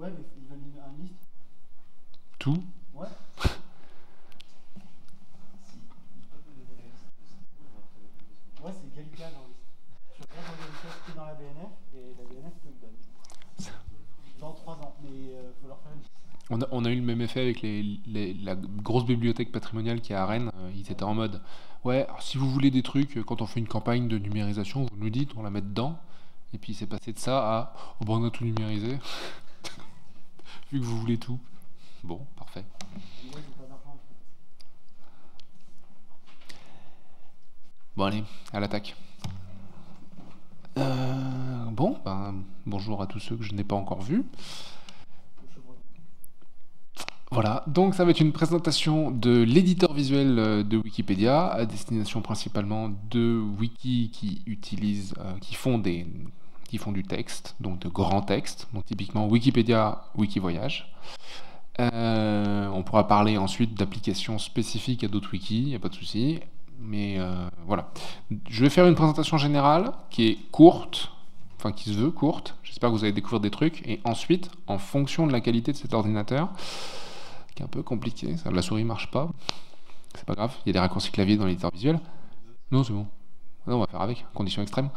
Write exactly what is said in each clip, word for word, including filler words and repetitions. Ouais, mais ils veulent une, un liste. Tout. Ouais. Ouais, c'est Galica dans liste. Je regarde dans Galica ce qui est dans la B N F et la B N F te le donne. Dans trois ans, mais il euh, faut leur faire une liste. On a, on a eu le même effet avec les, les, la grosse bibliothèque patrimoniale qui est à Rennes. Ils étaient en mode, ouais, si vous voulez des trucs, quand on fait une campagne de numérisation, vous nous dites, on la met dedans. Et puis c'est passé de ça à, oh ben on a tout numérisé, vu que vous voulez tout. Bon, parfait. Bon allez, à l'attaque. Euh, bon, ben, bonjour à tous ceux que je n'ai pas encore vus. Voilà, donc ça va être une présentation de l'éditeur visuel de Wikipédia à destination principalement de wikis qui utilisent, euh, qui font des, qui font du texte, donc de grands textes, donc typiquement Wikipédia, Wikivoyage. Euh, on pourra parler ensuite d'applications spécifiques à d'autres wikis, il n'y a pas de souci. Mais euh, voilà, je vais faire une présentation générale qui est courte. Enfin, qui se veut courte. J'espère que vous allez découvrir des trucs. Et ensuite, en fonction de la qualité de cet ordinateur, qui est un peu compliqué, ça, la souris marche pas. C'est pas grave, il y a des raccourcis clavier dans l'éditeur visuel. Non, c'est bon. Non, on va faire avec, conditions extrêmes.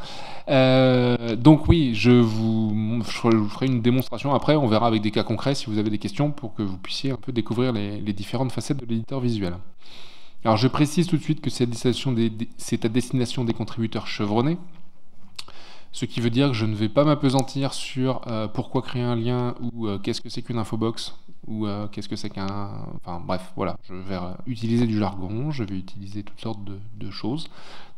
Euh, donc oui, je vous, je vous ferai une démonstration après. On verra avec des cas concrets si vous avez des questions pour que vous puissiez un peu découvrir les, les différentes facettes de l'éditeur visuel. Alors je précise tout de suite que c'est à destination des contributeurs chevronnés. Ce qui veut dire que je ne vais pas m'apesantir sur euh, pourquoi créer un lien ou euh, qu'est-ce que c'est qu'une infobox ou euh, qu'est-ce que c'est qu'un... Enfin bref, voilà, je vais euh, utiliser du jargon, je vais utiliser toutes sortes de, de choses.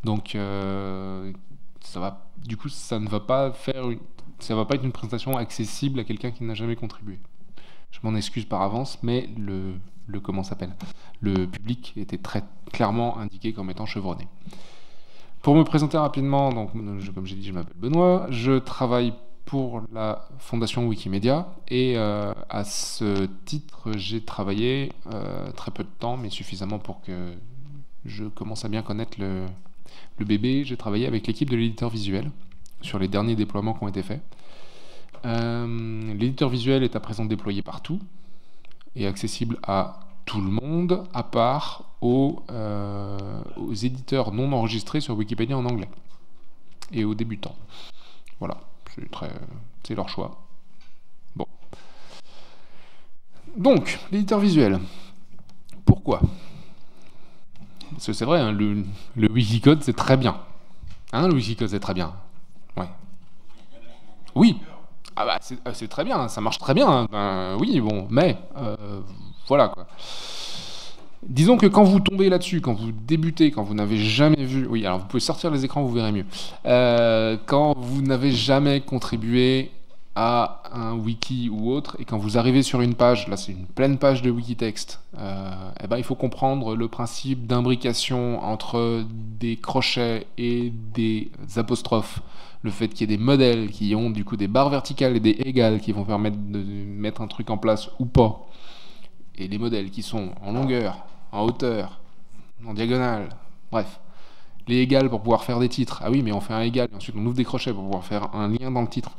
Donc, euh, ça va, du coup, ça ne va pas faire une... ça va pas être une présentation accessible à quelqu'un qui n'a jamais contribué. Je m'en excuse par avance, mais le, le comment s'appelle, le public était très clairement indiqué comme étant chevronné. Pour me présenter rapidement, donc, je, comme j'ai dit, je m'appelle Benoît, je travaille pour la fondation Wikimedia et euh, à ce titre, j'ai travaillé euh, très peu de temps, mais suffisamment pour que je commence à bien connaître le, le bébé. J'ai travaillé avec l'équipe de l'éditeur visuel sur les derniers déploiements qui ont été faits. Euh, l'éditeur visuel est à présent déployé partout et accessible à tout le monde, à part aux, euh, aux éditeurs non enregistrés sur Wikipédia en anglais et aux débutants. Voilà, c'est très, c'est leur choix. Bon. Donc, l'éditeur visuel. Pourquoi? Parce que c'est vrai, hein, le, le Wikicode, c'est très bien. Hein, le Wikicode, c'est très bien. Ouais. Oui. Ah bah, c'est, c'est très bien, ça marche très bien. Ben, oui, bon, mais... Euh, Voilà quoi. Disons que quand vous tombez là-dessus, quand vous débutez, quand vous n'avez jamais vu... Oui, alors vous pouvez sortir les écrans, vous verrez mieux. Euh, quand vous n'avez jamais contribué à un wiki ou autre, et quand vous arrivez sur une page, là c'est une pleine page de wikitexte, euh, eh ben, il faut comprendre le principe d'imbrication entre des crochets et des apostrophes. Le fait qu'il y ait des modèles qui ont du coup des barres verticales et des égales qui vont permettre de mettre un truc en place ou pas. Et les modèles qui sont en longueur, en hauteur, en diagonale, bref. Les égales pour pouvoir faire des titres. Ah oui, mais on fait un égal, et ensuite on ouvre des crochets pour pouvoir faire un lien dans le titre.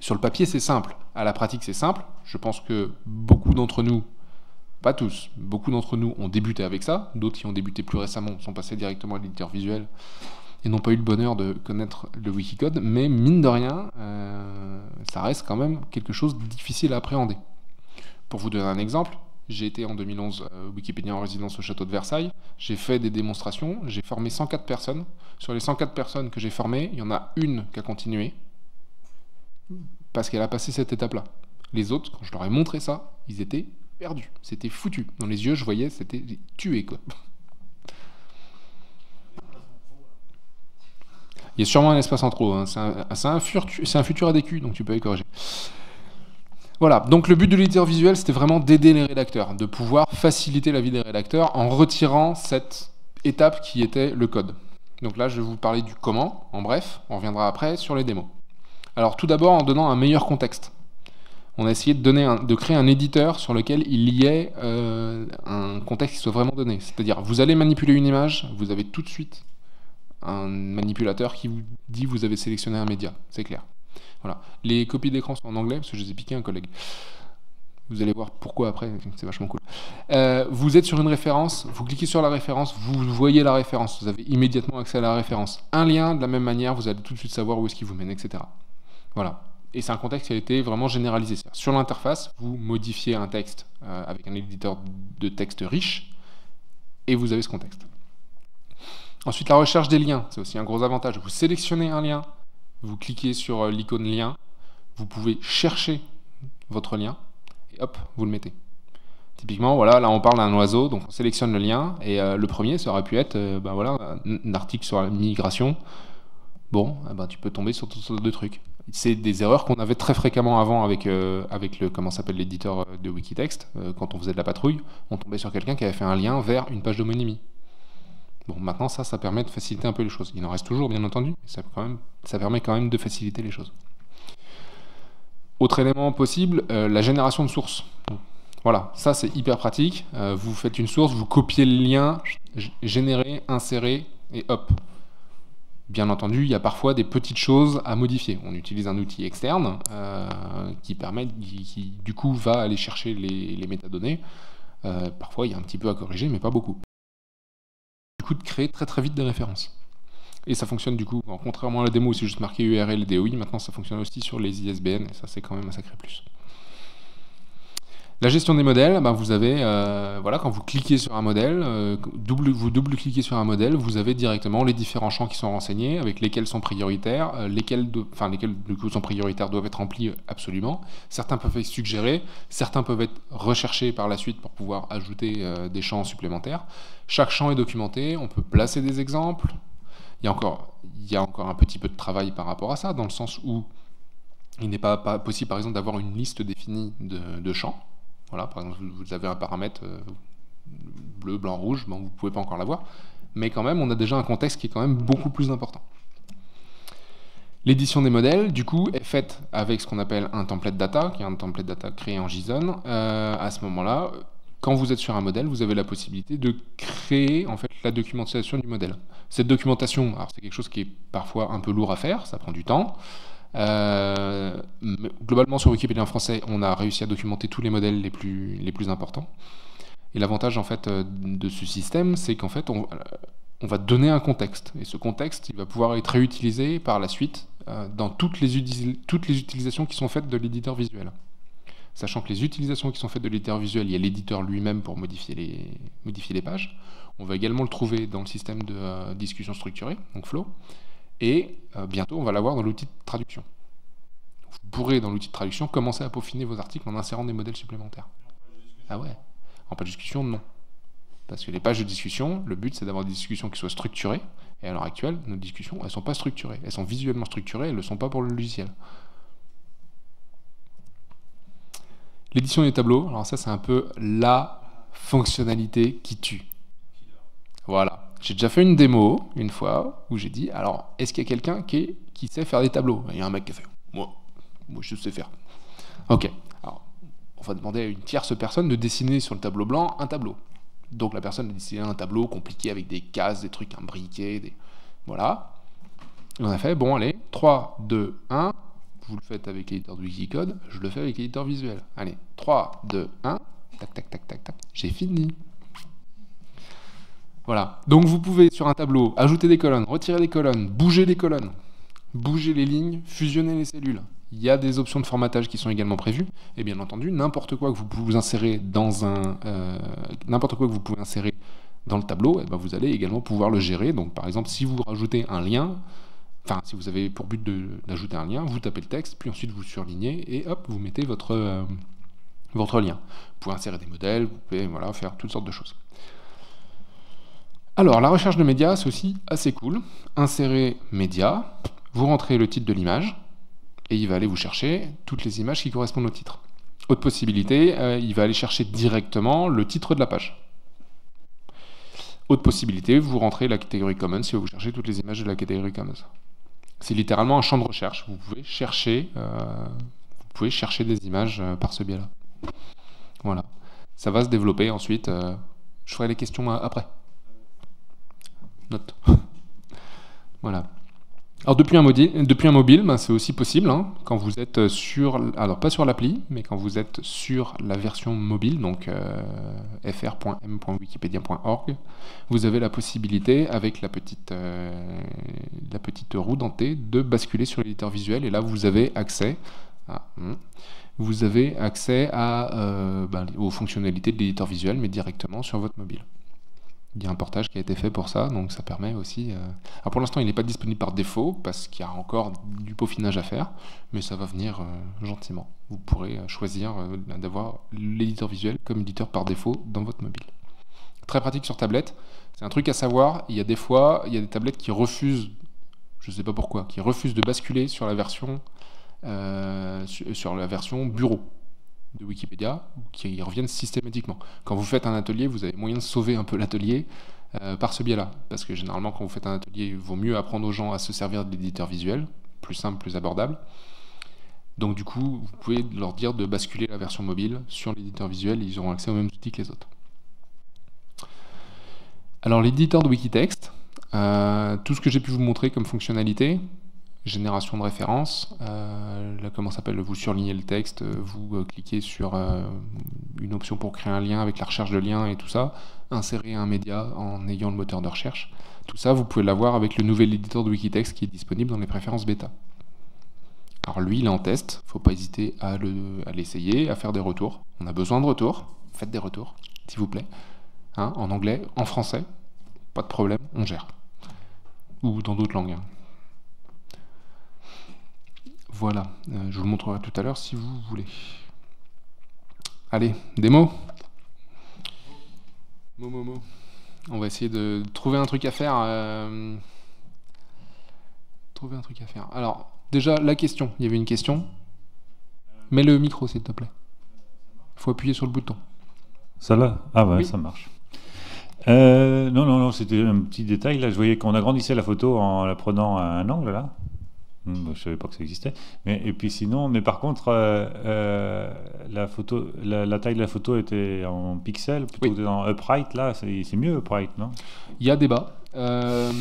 Sur le papier, c'est simple. À la pratique, c'est simple. Je pense que beaucoup d'entre nous, pas tous, beaucoup d'entre nous ont débuté avec ça. D'autres qui ont débuté plus récemment sont passés directement à l'éditeur visuel et n'ont pas eu le bonheur de connaître le Wikicode. Mais mine de rien, euh, ça reste quand même quelque chose de difficile à appréhender. Pour vous donner un exemple, j'ai été en deux mille onze euh, Wikipédia en résidence au château de Versailles, j'ai fait des démonstrations, j'ai formé cent quatre personnes. Sur les cent quatre personnes que j'ai formées, il y en a une qui a continué, parce qu'elle a passé cette étape-là. Les autres, quand je leur ai montré ça, ils étaient perdus, c'était foutu. Dans les yeux, je voyais, c'était tué, quoi. Il y a sûrement un espace en trop, hein. C'est un, un, un futur A D Q, donc tu peux aller corriger. Voilà, donc le but de l'éditeur visuel, c'était vraiment d'aider les rédacteurs, de pouvoir faciliter la vie des rédacteurs en retirant cette étape qui était le code. Donc là, je vais vous parler du comment, en bref, on reviendra après sur les démos. Alors tout d'abord, en donnant un meilleur contexte. On a essayé de, donner un, de créer un éditeur sur lequel il y ait euh, un contexte qui soit vraiment donné. C'est-à-dire, vous allez manipuler une image, vous avez tout de suite un manipulateur qui vous dit que vous avez sélectionné un média, c'est clair. Voilà. Les copies d'écran sont en anglais parce que je les ai piquées à un collègue. Vous allez voir pourquoi après, c'est vachement cool. Euh, vous êtes sur une référence, vous cliquez sur la référence, vous voyez la référence, vous avez immédiatement accès à la référence. Un lien, de la même manière, vous allez tout de suite savoir où est-ce qu'il vous mène, et cetera. Voilà. Et c'est un contexte qui a été vraiment généralisé. Sur l'interface, vous modifiez un texte euh, avec un éditeur de texte riche et vous avez ce contexte. Ensuite, la recherche des liens, c'est aussi un gros avantage. Vous sélectionnez un lien, vous cliquez sur l'icône lien, vous pouvez chercher votre lien. Et hop, vous le mettez. Typiquement, voilà, là on parle d'un oiseau, donc on sélectionne le lien, et euh, le premier, ça aurait pu être euh, ben voilà, un article sur la migration. Bon, eh ben, tu peux tomber sur toutes sortes de trucs. C'est des erreurs qu'on avait très fréquemment avant avec, euh, avec le, comment s'appelle, l'éditeur de Wikitext. Euh, quand on faisait de la patrouille, on tombait sur quelqu'un qui avait fait un lien vers une page d'homonymie. Bon, maintenant ça, ça permet de faciliter un peu les choses. Il en reste toujours, bien entendu, mais ça, quand même, ça permet quand même de faciliter les choses. Autre élément possible, euh, la génération de sources. Voilà, ça c'est hyper pratique. Euh, vous faites une source, vous copiez le lien, générer, insérer, et hop. Bien entendu, il y a parfois des petites choses à modifier. On utilise un outil externe euh, qui permet, qui, qui du coup va aller chercher les, les métadonnées. Euh, parfois, il y a un petit peu à corriger, mais pas beaucoup. Du coup, de créer très très vite des références. Et ça fonctionne du coup, contrairement à la démo où c'est juste marqué U R L et D O I, maintenant ça fonctionne aussi sur les I S B N, et ça c'est quand même un sacré plus. La gestion des modèles, ben vous avez, euh, voilà, quand vous cliquez sur un modèle, euh, double, vous double-cliquez sur un modèle, vous avez directement les différents champs qui sont renseignés, avec lesquels sont prioritaires, euh, lesquels, de, enfin, lesquels du coup sont prioritaires doivent être remplis absolument. Certains peuvent être suggérés, certains peuvent être recherchés par la suite pour pouvoir ajouter euh, des champs supplémentaires. Chaque champ est documenté, on peut placer des exemples. Il y, a encore, il y a encore un petit peu de travail par rapport à ça, dans le sens où il n'est pas, pas possible, par exemple, d'avoir une liste définie de, de champs. Voilà, par exemple, vous avez un paramètre euh, bleu, blanc, rouge, bon, vous ne pouvez pas encore l'avoir, mais quand même, on a déjà un contexte qui est quand même beaucoup plus important. L'édition des modèles, du coup, est faite avec ce qu'on appelle un template data, qui est un template data créé en JSON. Euh, à ce moment-là, quand vous êtes sur un modèle, vous avez la possibilité de créer en fait la documentation du modèle. Cette documentation, alors c'est quelque chose qui est parfois un peu lourd à faire, ça prend du temps. Euh, mais globalement, sur Wikipédia en français, on a réussi à documenter tous les modèles les plus, les plus importants. Et l'avantage en fait de ce système, c'est qu'en fait, on, on va donner un contexte. Et ce contexte, il va pouvoir être réutilisé par la suite euh, dans toutes les, toutes les utilisations qui sont faites de l'éditeur visuel. Sachant que les utilisations qui sont faites de l'éditeur visuel, il y a l'éditeur lui-même pour modifier les, modifier les pages. On va également le trouver dans le système de euh, discussion structurée, donc Flow. Et euh, bientôt, on va l'avoir dans l'outil de traduction. Vous pourrez, dans l'outil de traduction, commencer à peaufiner vos articles en insérant des modèles supplémentaires. Ah ouais. En page de discussion, non. Parce que les pages de discussion, le but, c'est d'avoir des discussions qui soient structurées. Et à l'heure actuelle, nos discussions, elles ne sont pas structurées. Elles sont visuellement structurées, elles ne le sont pas pour le logiciel. L'édition des tableaux, alors ça c'est un peu la fonctionnalité qui tue. Voilà, j'ai déjà fait une démo une fois où j'ai dit, alors est-ce qu'il y a quelqu'un qui, qui sait faire des tableaux? Il y a un mec qui a fait, moi, moi je sais faire. Ok, alors on va demander à une tierce personne de dessiner sur le tableau blanc un tableau. Donc la personne a dessiné un tableau compliqué avec des cases, des trucs imbriqués, des... voilà. Et on a fait, bon allez, trois, deux, un... Vous le faites avec l'éditeur de Wikicode, je le fais avec l'éditeur visuel. Allez, trois, deux, un, tac, tac, tac, tac, tac, j'ai fini. Voilà, donc vous pouvez sur un tableau ajouter des colonnes, retirer des colonnes, bouger les colonnes, bouger les lignes, fusionner les cellules. Il y a des options de formatage qui sont également prévues, et bien entendu, n'importe quoi que vous pouvez insérer dans un, euh, n'importe quoi que vous pouvez insérer dans le tableau, et bien vous allez également pouvoir le gérer. Donc par exemple, si vous rajoutez un lien, enfin, si vous avez pour but d'ajouter un lien, vous tapez le texte, puis ensuite vous surlignez et hop, vous mettez votre, euh, votre lien. Vous pouvez insérer des modèles, vous pouvez voilà, faire toutes sortes de choses. Alors, la recherche de médias, c'est aussi assez cool. Insérer médias, vous rentrez le titre de l'image et il va aller vous chercher toutes les images qui correspondent au titre. Autre possibilité, euh, il va aller chercher directement le titre de la page. Autre possibilité, vous rentrez la catégorie Commons et vous cherchez toutes les images de la catégorie Commons. C'est littéralement un champ de recherche. Vous pouvez chercher, euh, vous pouvez chercher des images euh, par ce biais-là. Voilà. Ça va se développer ensuite. Euh, je ferai les questions après. Note. Voilà. Alors depuis un, depuis un mobile, ben c'est aussi possible, hein, quand vous êtes sur, alors pas sur l'appli, mais quand vous êtes sur la version mobile, donc euh, fr point m point wikipedia point org, vous avez la possibilité avec la petite, euh, la petite roue dentée de basculer sur l'éditeur visuel, et là vous avez accès à, vous avez accès à, euh, ben, aux fonctionnalités de l'éditeur visuel, mais directement sur votre mobile. Il y a un portage qui a été fait pour ça, donc ça permet aussi... Euh... Alors pour l'instant, il n'est pas disponible par défaut, parce qu'il y a encore du peaufinage à faire, mais ça va venir euh, gentiment. Vous pourrez choisir euh, d'avoir l'éditeur visuel comme éditeur par défaut dans votre mobile. Très pratique sur tablette. C'est un truc à savoir, il y a des fois, il y a des tablettes qui refusent, je ne sais pas pourquoi, qui refusent de basculer sur la version, euh, sur la version bureau de Wikipédia, qui reviennent systématiquement. Quand vous faites un atelier, vous avez moyen de sauver un peu l'atelier euh, par ce biais-là, parce que généralement quand vous faites un atelier, il vaut mieux apprendre aux gens à se servir de l'éditeur visuel, plus simple, plus abordable. Donc du coup, vous pouvez leur dire de basculer la version mobile sur l'éditeur visuel, et ils auront accès aux mêmes outils que les autres. Alors l'éditeur de Wikitext, euh, tout ce que j'ai pu vous montrer comme fonctionnalité, génération de référence, euh, là, comment ça s'appelle, vous surlignez le texte, vous euh, cliquez sur euh, une option pour créer un lien avec la recherche de liens et tout ça, insérer un média en ayant le moteur de recherche, tout ça vous pouvez l'avoir avec le nouvel éditeur de Wikitext qui est disponible dans les préférences bêta. Alors lui il est en test, faut pas hésiter à l'essayer, à, à faire des retours, on a besoin de retours, faites des retours s'il vous plaît, hein, en anglais, en français, pas de problème, on gère, ou dans d'autres langues. Voilà, euh, je vous le montrerai tout à l'heure si vous voulez. Allez, des mots. Mots, mots, mots. On va essayer de trouver un truc à faire. Euh... Trouver un truc à faire. Alors, déjà, la question. Il y avait une question. Mets le micro, s'il te plaît. Il faut appuyer sur le bouton. Ça là? Ah ouais, oui. Ça marche. Euh, non, non, non, c'était un petit détail. Là, je voyais qu'on agrandissait la photo en la prenant à un angle, là. Je ne savais pas que ça existait. Mais, et puis sinon, mais par contre, euh, euh, la, photo, la, la taille de la photo était en pixels, plutôt oui. En upright, là, c'est mieux upright, non? Il y a débat. Euh,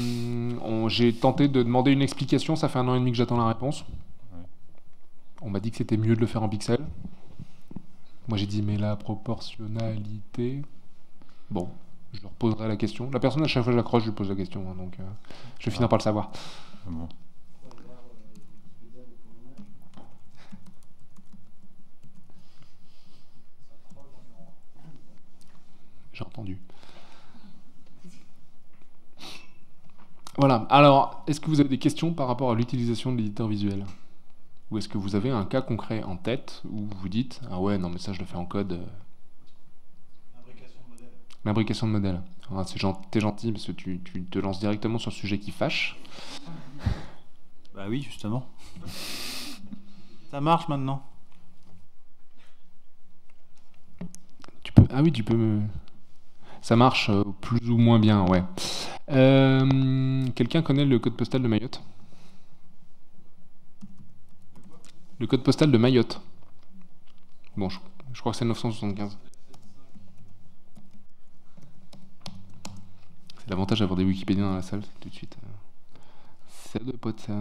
J'ai tenté de demander une explication, ça fait un an et demi que j'attends la réponse. Ouais. On m'a dit que c'était mieux de le faire en pixels. Moi j'ai dit, mais la proportionnalité... Bon, je leur poserai la question. La personne, à chaque fois que je la croise, je lui pose la question, hein, donc euh, je vais ah. finir par le savoir. Bon. J'ai entendu. Voilà. Alors, est-ce que vous avez des questions par rapport à l'utilisation de l'éditeur visuel? Ou est-ce que vous avez un cas concret en tête où vous vous dites « Ah ouais, non, mais ça, je le fais en code. » L'imbrication de modèle. L'imbrication de modèle. Ah, c'est gentil, t'es gentil parce que tu, tu te lances directement sur le sujet qui fâche. Bah oui, justement. Ça marche maintenant. Tu peux... Ah oui, tu peux me... Ça marche plus ou moins bien, ouais. Euh, Quelqu'un connaît le code postal de Mayotte? Le code postal de Mayotte. Bon, je, je crois que c'est neuf cent soixante-quinze. C'est l'avantage d'avoir des Wikipédiens dans la salle, tout de suite. C'est de pote, ça...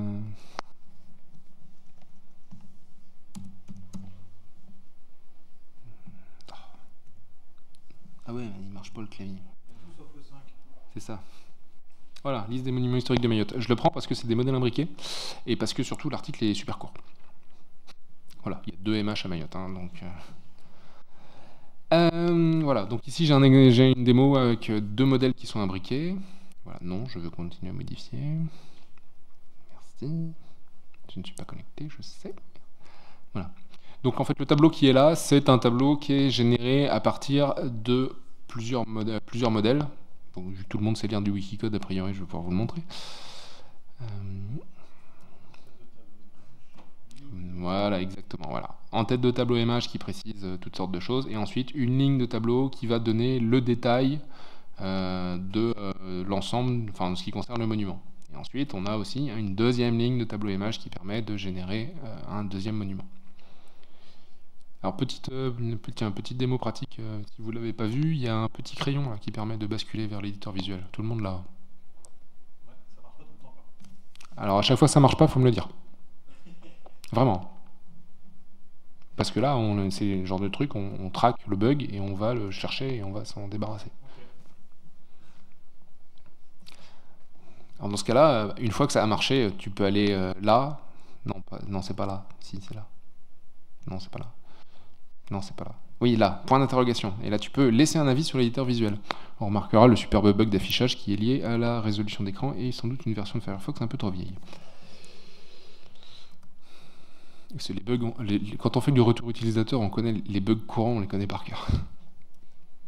Ah ouais, il marche pas le clavier. C'est ça. Voilà, liste des monuments historiques de Mayotte. Je le prends parce que c'est des modèles imbriqués et parce que surtout l'article est super court. Voilà, il y a deux M H à Mayotte, hein, donc. Euh, voilà, donc ici j'ai un, une démo avec deux modèles qui sont imbriqués. Voilà, non, je veux continuer à modifier. Merci. Je ne suis pas connecté, je sais. Voilà. Donc en fait le tableau qui est là, c'est un tableau qui est généré à partir de plusieurs, modè plusieurs modèles. Bon, tout le monde sait lire du Wikicode, a priori je vais pouvoir vous le montrer. Euh... Voilà, exactement. Voilà. En tête de tableau image qui précise toutes sortes de choses, et ensuite une ligne de tableau qui va donner le détail euh, de euh, l'ensemble, enfin ce qui concerne le monument. Et ensuite on a aussi une deuxième ligne de tableau image qui permet de générer euh, un deuxième monument. Alors petite, euh, tiens, petite démo pratique, euh, si vous ne l'avez pas vu, il y a un petit crayon là, qui permet de basculer vers l'éditeur visuel. Tout le monde l'a. Ouais, ça marche pas tout le temps. Alors à chaque fois que ça marche pas, il faut me le dire. Vraiment. Parce que là, c'est le genre de truc, on, on traque le bug et on va le chercher et on va s'en débarrasser. Alors dans ce cas-là, une fois que ça a marché, tu peux aller là. Non, pas, non, c'est pas là. Si, c'est là. Non, c'est pas là. Non, c'est pas là. Oui, là, point d'interrogation. Et là, tu peux laisser un avis sur l'éditeur visuel. On remarquera le superbe bug d'affichage qui est lié à la résolution d'écran et sans doute une version de Firefox un peu trop vieille. Les bugs, les, les, quand on fait du retour utilisateur, on connaît les bugs courants, on les connaît par cœur.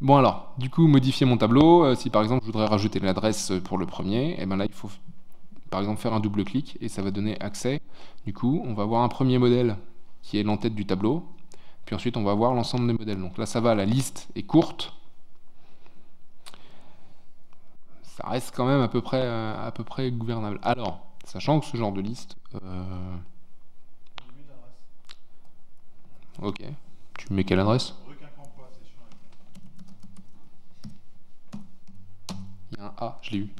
Bon alors, du coup, modifier mon tableau. Euh, si par exemple, je voudrais rajouter l'adresse pour le premier, et ben là, il faut par exemple faire un double clic et ça va donner accès. Du coup, on va avoir un premier modèle qui est l'entête du tableau. Puis ensuite, on va voir l'ensemble des modèles. Donc là, ça va, la liste est courte. Ça reste quand même à peu près, à peu près gouvernable. Alors, sachant que ce genre de liste... Euh... Ok. Tu mets quelle adresse? Il y a un A, je l'ai eu.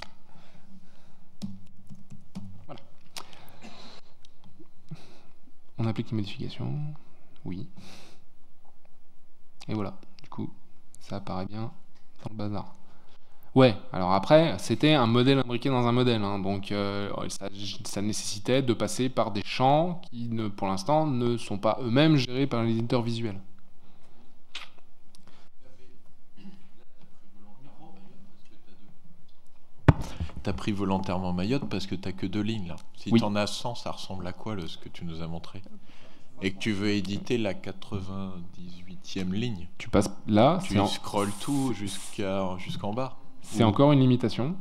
Voilà. On applique les modifications. Oui. Et voilà, du coup, ça apparaît bien dans le bazar. Ouais, alors après, c'était un modèle imbriqué dans un modèle, hein, donc euh, ça, ça nécessitait de passer par des champs qui, ne, pour l'instant, ne sont pas eux-mêmes gérés par l'éditeur visuel. T'as pris volontairement Mayotte parce que t'as que deux lignes, là. Si oui. T'en as cent, ça ressemble à quoi, le, ce que tu nous as montré ? Et que tu veux éditer la quatre-vingt-dix-huitième ligne. Tu passes là, tu scrolles tout jusqu'à jusqu'en bas. C'est encore une limitation.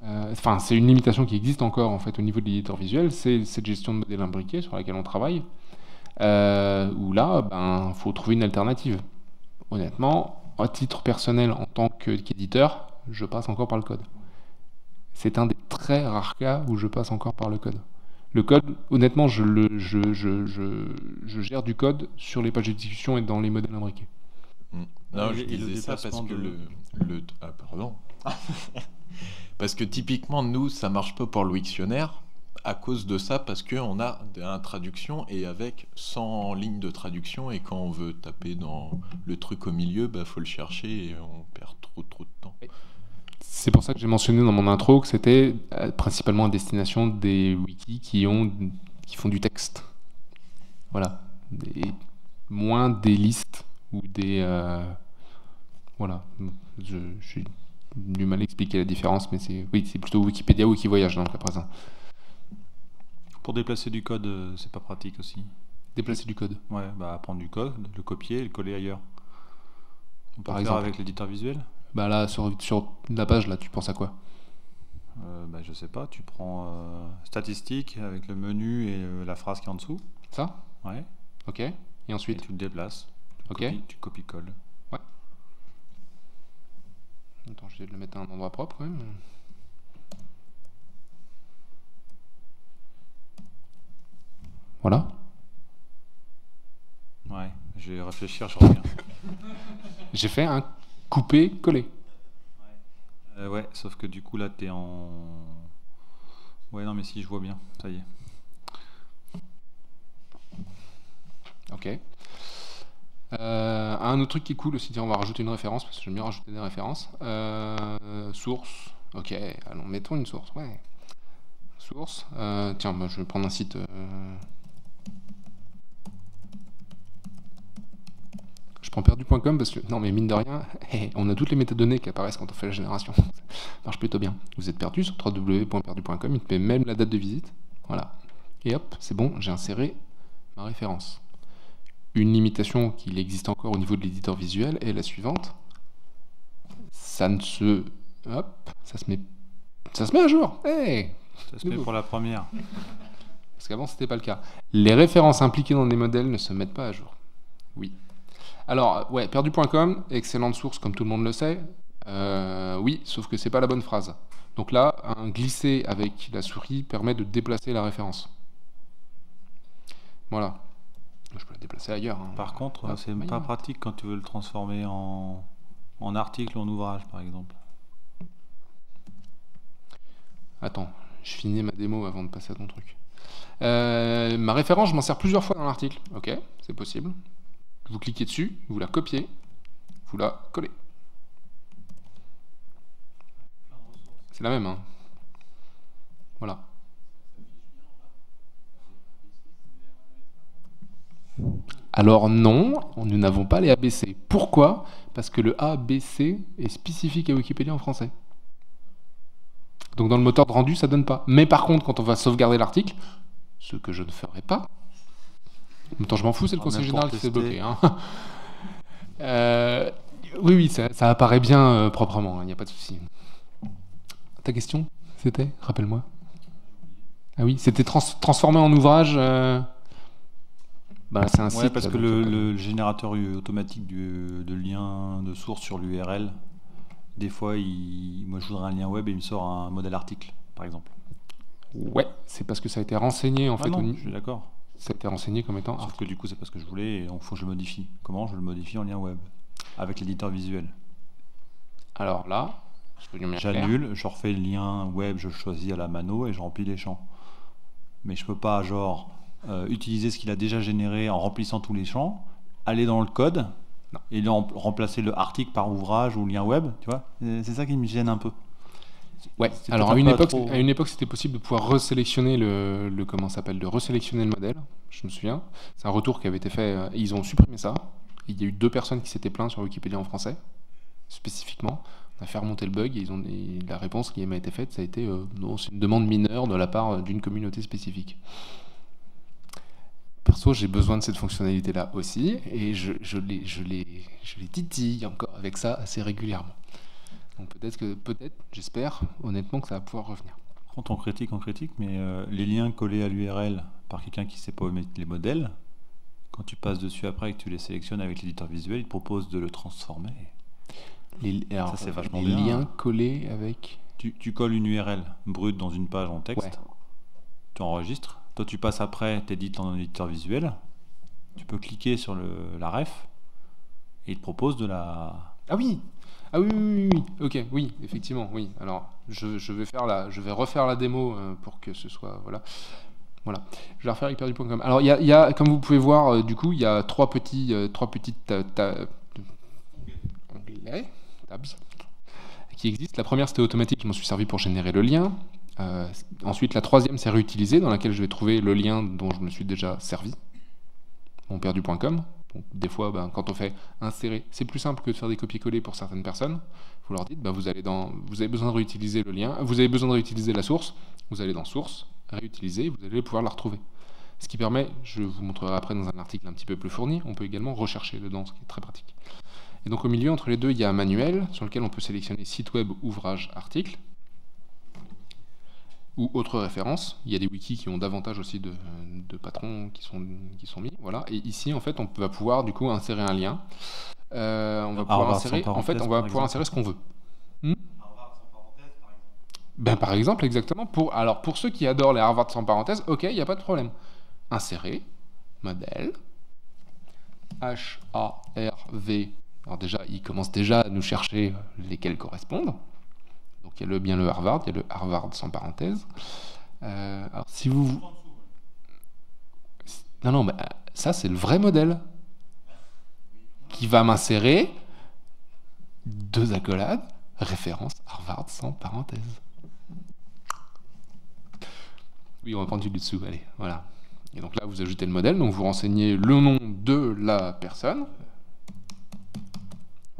Enfin, euh, c'est une limitation qui existe encore en fait au niveau de l'éditeur visuel. C'est cette gestion de modèle imbriqué sur laquelle on travaille. Euh, où là, ben, faut trouver une alternative. Honnêtement, à titre personnel en tant qu'éditeur, je passe encore par le code. C'est un des très rares cas où je passe encore par le code. Le code, honnêtement, je, le, je, je, je, je gère du code sur les pages d'exécution et dans les modèles imbriqués. Mmh. Non, et je et disais ça parce que le... le... Ah, pardon. Parce que typiquement, nous, ça marche pas pour le Wiktionnaire à cause de ça, parce qu'on a une traduction et avec cent lignes de traduction, et quand on veut taper dans le truc au milieu, bah, faut le chercher et on perd trop, trop de temps. Oui. C'est pour ça que j'ai mentionné dans mon intro que c'était principalement à destination des wikis qui, ont, qui font du texte. Voilà. Et moins des listes ou des... Euh, voilà. J'ai du mal à expliquer la différence, mais c'est oui, c'est plutôt Wikipédia ou Wikivoyage dans le cas présent. Pour déplacer du code, c'est pas pratique aussi. Déplacer du code? Ouais, bah prendre du code, le copier et le coller ailleurs. On peut Par exemple, avec l'éditeur visuel. Bah là, sur, sur la page, là, tu penses à quoi? euh, bah, Je sais pas, tu prends euh, statistiques avec le menu et euh, la phrase qui est en dessous. Ça? Ouais. Ok. Et ensuite? Et tu le déplaces. Tu ok. Copies, tu copies-colles. Ouais. Attends, je vais le mettre à un endroit propre, quand même. Voilà. Ouais, je vais réfléchir, je reviens. J'ai fait un... Couper, coller. Ouais. Euh, ouais, sauf que du coup là t'es en... Ouais non mais si je vois bien, ça y est. Ok. Euh, un autre truc qui est cool aussi, on va rajouter une référence, parce que j'aime bien rajouter des références. Euh, source, ok, allons, mettons une source, ouais. Source, euh, tiens, bah, je vais prendre un site... Euh... Je prends perdu point com parce que, non mais mine de rien, hey, on a toutes les métadonnées qui apparaissent quand on fait la génération. Ça marche plutôt bien. Vous êtes perdu sur w w w point perdu point com, il te met même la date de visite. Voilà. Et hop, c'est bon, j'ai inséré ma référence. Une limitation qu'il existe encore au niveau de l'éditeur visuel est la suivante. Ça ne se... Hop, ça se met... Ça se met à jour. Hey, ça se met pour la première. Parce qu'avant, c'était pas le cas. Les références impliquées dans les modèles ne se mettent pas à jour. Oui. Alors, ouais, perdu point com, excellente source comme tout le monde le sait, euh, oui, sauf que c'est pas la bonne phrase. Donc là, un glisser avec la souris permet de déplacer la référence. Voilà. Je peux la déplacer ailleurs. Hein. Par contre, c'est pas ailleurs. Pratique quand tu veux le transformer en, en article ou en ouvrage, par exemple. Attends, Je finis ma démo avant de passer à ton truc. Euh, ma référence, je m'en sers plusieurs fois dans l'article. Ok, c'est possible. Vous cliquez dessus, vous la copiez, vous la collez. C'est la même, hein. Voilà. Alors non, nous n'avons pas les A B C. Pourquoi? Parce que le A B C est spécifique à Wikipédia en français. Donc dans le moteur de rendu, ça donne pas. Mais par contre, quand on va sauvegarder l'article, ce que je ne ferai pas, en même temps je m'en fous, c'est le conseil général qui s'est bloqué. Hein. Euh, oui, oui, ça, ça apparaît bien euh, proprement, il hein, n'y a pas de souci. Ta question, c'était, rappelle-moi. Ah oui, c'était trans transformé en ouvrage. Euh... Bah, c'est un ouais, site, parce là, que le, le générateur automatique du, de lien de source sur l'U R L, des fois, il, moi je voudrais un lien web et il me sort un modèle article, par exemple. Ouais, c'est parce que ça a été renseigné en ah fait. Non, on... je suis d'accord. Ça a été renseigné comme étant. Sauf article. Que du coup, c'est parce que je voulais et il faut que je le modifie. Comment je le modifie en lien web avec l'éditeur visuel. Alors là, j'annule, je refais le lien web, je choisis à la mano et je remplis les champs. Mais je peux pas, genre, euh, utiliser ce qu'il a déjà généré en remplissant tous les champs, aller dans le code. Non. Et remplacer le article par ouvrage ou lien web, tu vois, c'est ça qui me gêne un peu. Ouais. Alors à une époque, trop... à une époque, c'était possible de pouvoir resélectionner le, le comment s'appelle, de resélectionner le modèle. Je me souviens, c'est un retour qui avait été fait. Euh, ils ont supprimé ça. Il y a eu deux personnes qui s'étaient plaintes sur Wikipédia en français, spécifiquement. On a fait remonter le bug. Et ils ont et la réponse qui m'a été faite, ça a été euh, non, c'est une demande mineure de la part d'une communauté spécifique. Perso, j'ai besoin de cette fonctionnalité-là aussi, et je, je, les, je, les, je les titille encore avec ça assez régulièrement. Donc peut-être que, peut-être, j'espère, honnêtement, que ça va pouvoir revenir. Quand on critique, on critique, mais euh, les liens collés à l'U R L par quelqu'un qui ne sait pas où mettre les modèles, quand tu passes dessus après et que tu les sélectionnes avec l'éditeur visuel, il te propose de le transformer. Les, alors, ça, c'est vachement bien. Les liens collés avec... Tu, tu colles une U R L brute dans une page en texte, ouais. Tu enregistres. Toi, tu passes après, tu édites en éditeur visuel, tu peux cliquer sur le, la ref et il te propose de la... Ah oui, ah oui, oui, oui, oui. Ok, oui, effectivement, oui. Alors, je, je, vais, faire la, je vais refaire la démo pour que ce soit... Voilà, voilà. Je vais refaire hyperdu point com. Alors, il y a, y a, comme vous pouvez voir, du coup, il y a trois, petits, trois petites ta, ta, onglets, tabs qui existent. La première, c'était automatique, je m'en suis servi pour générer le lien. Euh, ensuite, la troisième, c'est réutiliser, dans laquelle je vais trouver le lien dont je me suis déjà servi, mon perdu point com. Donc, des fois, ben, quand on fait insérer, c'est plus simple que de faire des copier-coller pour certaines personnes. Vous leur dites, ben, vous, allez dans, vous avez besoin de réutiliser le lien, vous avez besoin de réutiliser la source, vous allez dans source, réutiliser, vous allez pouvoir la retrouver. Ce qui permet, je vous montrerai après dans un article un petit peu plus fourni, on peut également rechercher dedans, ce qui est très pratique. Et donc au milieu, entre les deux, il y a un manuel sur lequel on peut sélectionner site web, ouvrage, article. Ou autre référence, il y a des wikis qui ont davantage aussi de, de patrons qui sont, qui sont mis, voilà. Et ici, en fait, on va pouvoir du coup insérer un lien. Euh, on va pouvoir Harvard insérer, en fait, on va pouvoir insérer ce qu'on veut. Hmm Harvard sans parenthèse, par exemple. Ben par exemple, exactement. Pour alors pour ceux qui adorent les Harvard sans parenthèse, ok, il n'y a pas de problème. Insérer, modèle, H A R V. Alors déjà, il commence déjà à nous chercher lesquels correspondent. Donc il y a le, bien le Harvard, il y a le Harvard sans parenthèse. Euh, alors si vous... Non, non, mais ça c'est le vrai modèle qui va m'insérer deux accolades, référence Harvard sans parenthèse. Oui, on va prendre du dessous, allez, voilà. Et donc là, vous ajoutez le modèle, donc vous renseignez le nom de la personne.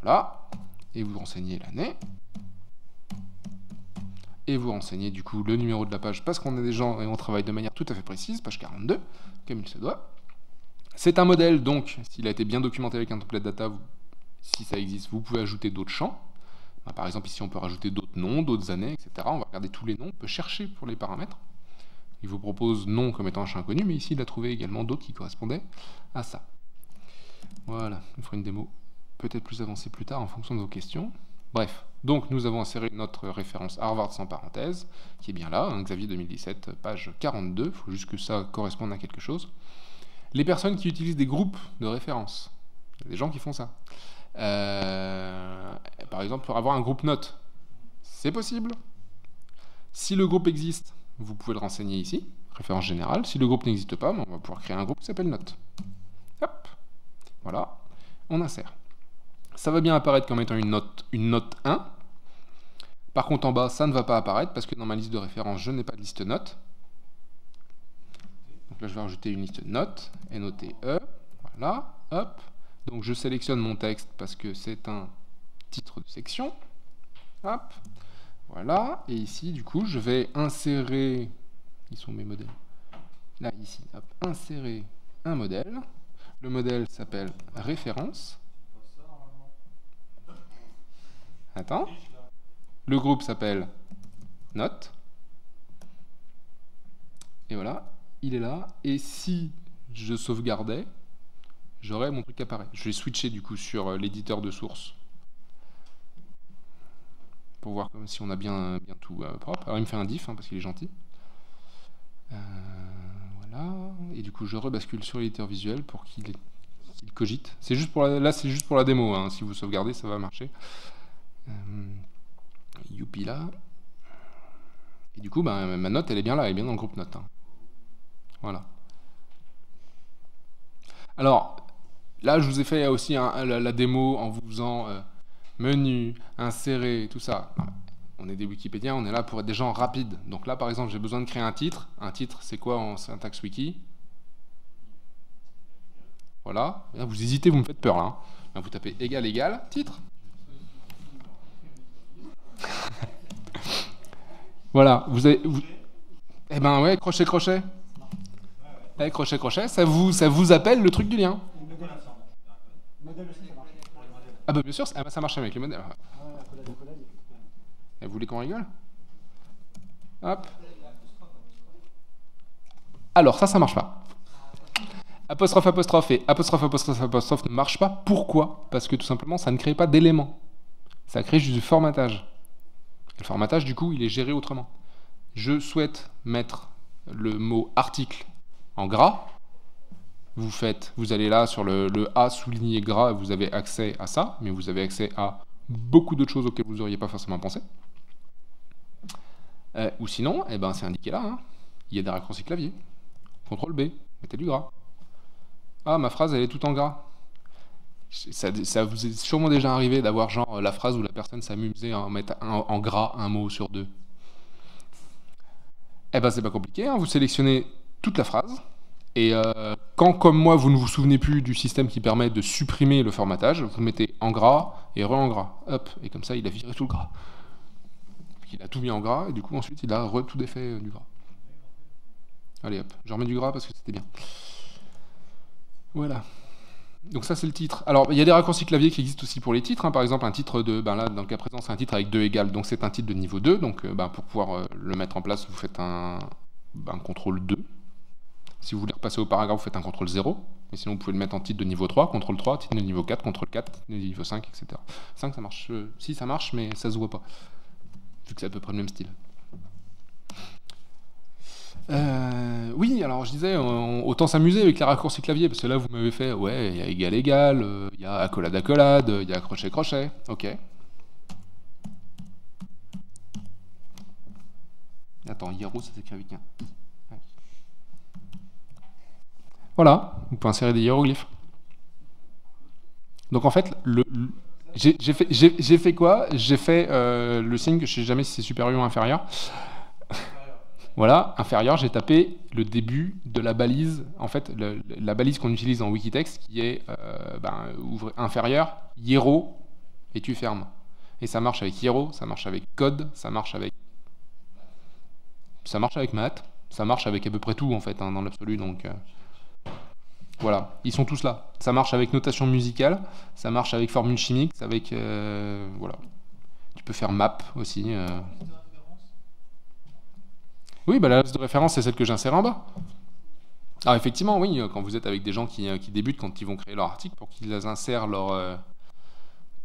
Voilà. Et vous renseignez l'année. Et vous renseignez du coup le numéro de la page parce qu'on est des gens et on travaille de manière tout à fait précise, page quarante-deux, comme il se doit. C'est un modèle, donc s'il a été bien documenté avec un template data, vous, si ça existe, vous pouvez ajouter d'autres champs. Bah, par exemple, ici on peut rajouter d'autres noms, d'autres années, et cetera. On va regarder tous les noms, on peut chercher pour les paramètres. Il vous propose nom comme étant un champ inconnu, mais ici il a trouvé également d'autres qui correspondaient à ça. Voilà, on fera une démo peut-être plus avancée plus tard en fonction de vos questions. Bref, donc nous avons inséré notre référence Harvard sans parenthèse, qui est bien là, hein, Xavier deux mille dix-sept, page quarante-deux, il faut juste que ça corresponde à quelque chose. Les personnes qui utilisent des groupes de références, il y a des gens qui font ça. Euh, par exemple, pour avoir un groupe notes, c'est possible. Si le groupe existe, vous pouvez le renseigner ici, référence générale. Si le groupe n'existe pas, on va pouvoir créer un groupe qui s'appelle notes. Hop, voilà, on insère. Ça va bien apparaître comme étant une note, une note un. Par contre, en bas, ça ne va pas apparaître parce que dans ma liste de référence, je n'ai pas de liste notes. Donc là, je vais rajouter une liste notes, N O T E, voilà, hop. Donc je sélectionne mon texte parce que c'est un titre de section. Hop, voilà. Et ici, du coup, je vais insérer... Ils sont mes modèles. Là, ici, hop, insérer un modèle. Le modèle s'appelle référence. Attends. Le groupe s'appelle note. Et voilà, il est là. Et si je sauvegardais, j'aurais mon truc qui apparaît. Je vais switcher du coup sur l'éditeur de source pour voir si on a bien, bien tout euh, propre. Alors il me fait un diff hein, parce qu'il est gentil. Euh, voilà. Et du coup je rebascule sur l'éditeur visuel pour qu'il qu'il cogite. C'est juste pour la, là c'est juste pour la démo. Hein. Si vous sauvegardez, ça va marcher. Euh, Youpi là. Et du coup, bah, ma note, elle est bien là, elle est bien dans le groupe note. Hein. Voilà. Alors, là, je vous ai fait aussi un, la, la démo en vous faisant euh, menu, insérer, tout ça. On est des Wikipédiens, on est là pour être des gens rapides. Donc là, par exemple, j'ai besoin de créer un titre. Un titre, c'est quoi en syntaxe wiki? Voilà. Là, vous hésitez, vous me faites peur, là. Hein. Là vous tapez égal, égal, titre. Voilà, vous avez... Vous... Eh ben ouais, crochet, crochet. Ouais, crochet, crochet, ça vous, ça vous appelle le truc du lien. Ah bah bien sûr, ah bah ça marche avec les modèles. Et vous voulez qu'on rigole? Hop. Alors ça, ça marche pas. Apostrophe, apostrophe et apostrophe, apostrophe, apostrophe ne marche pas. Pourquoi? Parce que tout simplement, ça ne crée pas d'éléments. Ça crée juste du formatage. Le formatage, du coup, il est géré autrement. Je souhaite mettre le mot article en gras. Vous faites, vous allez là sur le, le A souligné gras, vous avez accès à ça, mais vous avez accès à beaucoup d'autres choses auxquelles vous n'auriez pas forcément pensé. Euh, ou sinon, eh ben, c'est indiqué là. Hein. Il y a des raccourcis clavier. contrôle B, mettez du gras. Ah, ma phrase, elle est tout en gras. Ça, ça vous est sûrement déjà arrivé d'avoir genre la phrase où la personne s'amusait à en mettre un, en gras un mot sur deux. Eh ben c'est pas compliqué, hein. Vous sélectionnez toute la phrase et euh, quand comme moi vous ne vous souvenez plus du système qui permet de supprimer le formatage, vous mettez en gras et re en gras, hop, et comme ça il a viré tout le gras. Puis il a tout mis en gras et du coup ensuite il a re tout défait euh, du gras. Allez hop, je remets du gras parce que c'était bien. Voilà. Donc ça c'est le titre. Alors il y a des raccourcis clavier qui existent aussi pour les titres, hein. Par exemple un titre de, ben là dans le cas présent c'est un titre avec deux égales, donc c'est un titre de niveau deux, donc ben, pour pouvoir euh, le mettre en place vous faites un, ben, un contrôle deux, si vous voulez repasser au paragraphe vous faites un contrôle zéro, mais sinon vous pouvez le mettre en titre de niveau trois, contrôle trois, titre de niveau quatre, contrôle quatre, titre de niveau cinq, et cetera. cinq ça marche, euh, si ça marche mais ça se voit pas, vu que c'est à peu près le même style. Euh, oui, alors je disais, on, autant s'amuser avec les raccourcis clavier, parce que là vous m'avez fait, ouais, il y a égal égal, il euh, y a accolade accolade, il y a crochet crochet, ok. Attends, hiero ça s'écrit avec un i. Ouais. Voilà, vous pouvez insérer des hiéroglyphes. Donc en fait, le, le, j'ai fait, j'ai fait quoi? J'ai fait euh, le signe que je ne sais jamais si c'est supérieur ou inférieur. Voilà, inférieur, j'ai tapé le début de la balise, en fait, le, la balise qu'on utilise en Wikitext, qui est euh, ben, ouvre, inférieur, hiero, et tu fermes. Et ça marche avec hiero, ça marche avec code, ça marche avec... Ça marche avec maths, ça marche avec à peu près tout, en fait, hein, dans l'absolu, donc... Euh, voilà, ils sont tous là. Ça marche avec notation musicale, ça marche avec formule chimique, avec... Euh, voilà. Tu peux faire map aussi... Euh, Oui, bah, la liste de référence, c'est celle que j'insère en bas. Alors effectivement, oui, quand vous êtes avec des gens qui, qui débutent, quand ils vont créer leur article, pour qu'ils insèrent leur, euh,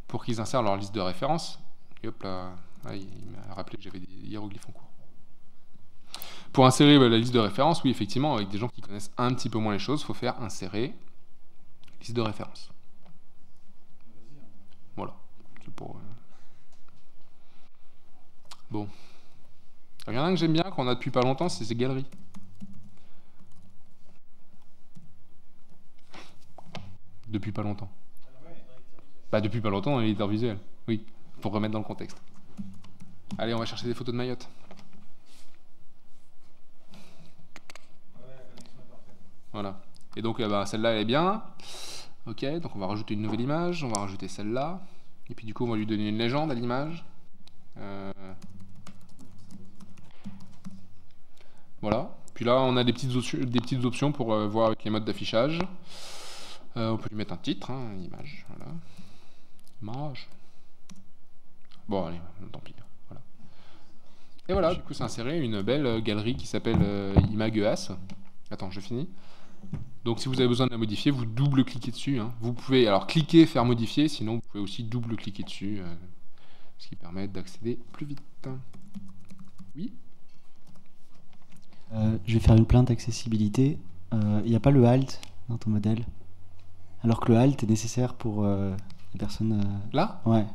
pour qu'ils insèrent leur liste de référence. Et hop là, ah, il m'a rappelé que j'avais des hiéroglyphes en cours. Pour insérer bah, la liste de référence, oui, effectivement, avec des gens qui connaissent un petit peu moins les choses, il faut faire insérer liste de référence. Voilà. Pour, euh... Bon. Il y en a un que j'aime bien, qu'on a depuis pas longtemps, c'est ces galeries. Depuis pas longtemps. Bah depuis pas longtemps dans l'éditeur visuel, oui, pour remettre dans le contexte. Allez, on va chercher des photos de Mayotte. Voilà. Et donc eh ben, celle-là, elle est bien. Ok, donc on va rajouter une nouvelle image, on va rajouter celle-là. Et puis du coup, on va lui donner une légende à l'image. Euh... Voilà. Puis là, on a des petites, op des petites options pour euh, voir avec les modes d'affichage. Euh, on peut lui mettre un titre, hein, une image. Voilà. Image. Bon, allez, tant pis. Voilà. Et voilà, du coup, c'est inséré une belle galerie qui s'appelle euh, Imageas. Attends, je finis. Donc, si vous avez besoin de la modifier, vous double-cliquez dessus. Hein. Vous pouvez alors cliquer, faire modifier, sinon vous pouvez aussi double-cliquer dessus, euh, ce qui permet d'accéder plus vite. Oui. Euh, je vais faire une plainte d'accessibilité. Il euh, n'y a pas le Alt dans ton modèle, alors que le Alt est nécessaire pour euh, les personnes. Euh, Là. Ouais.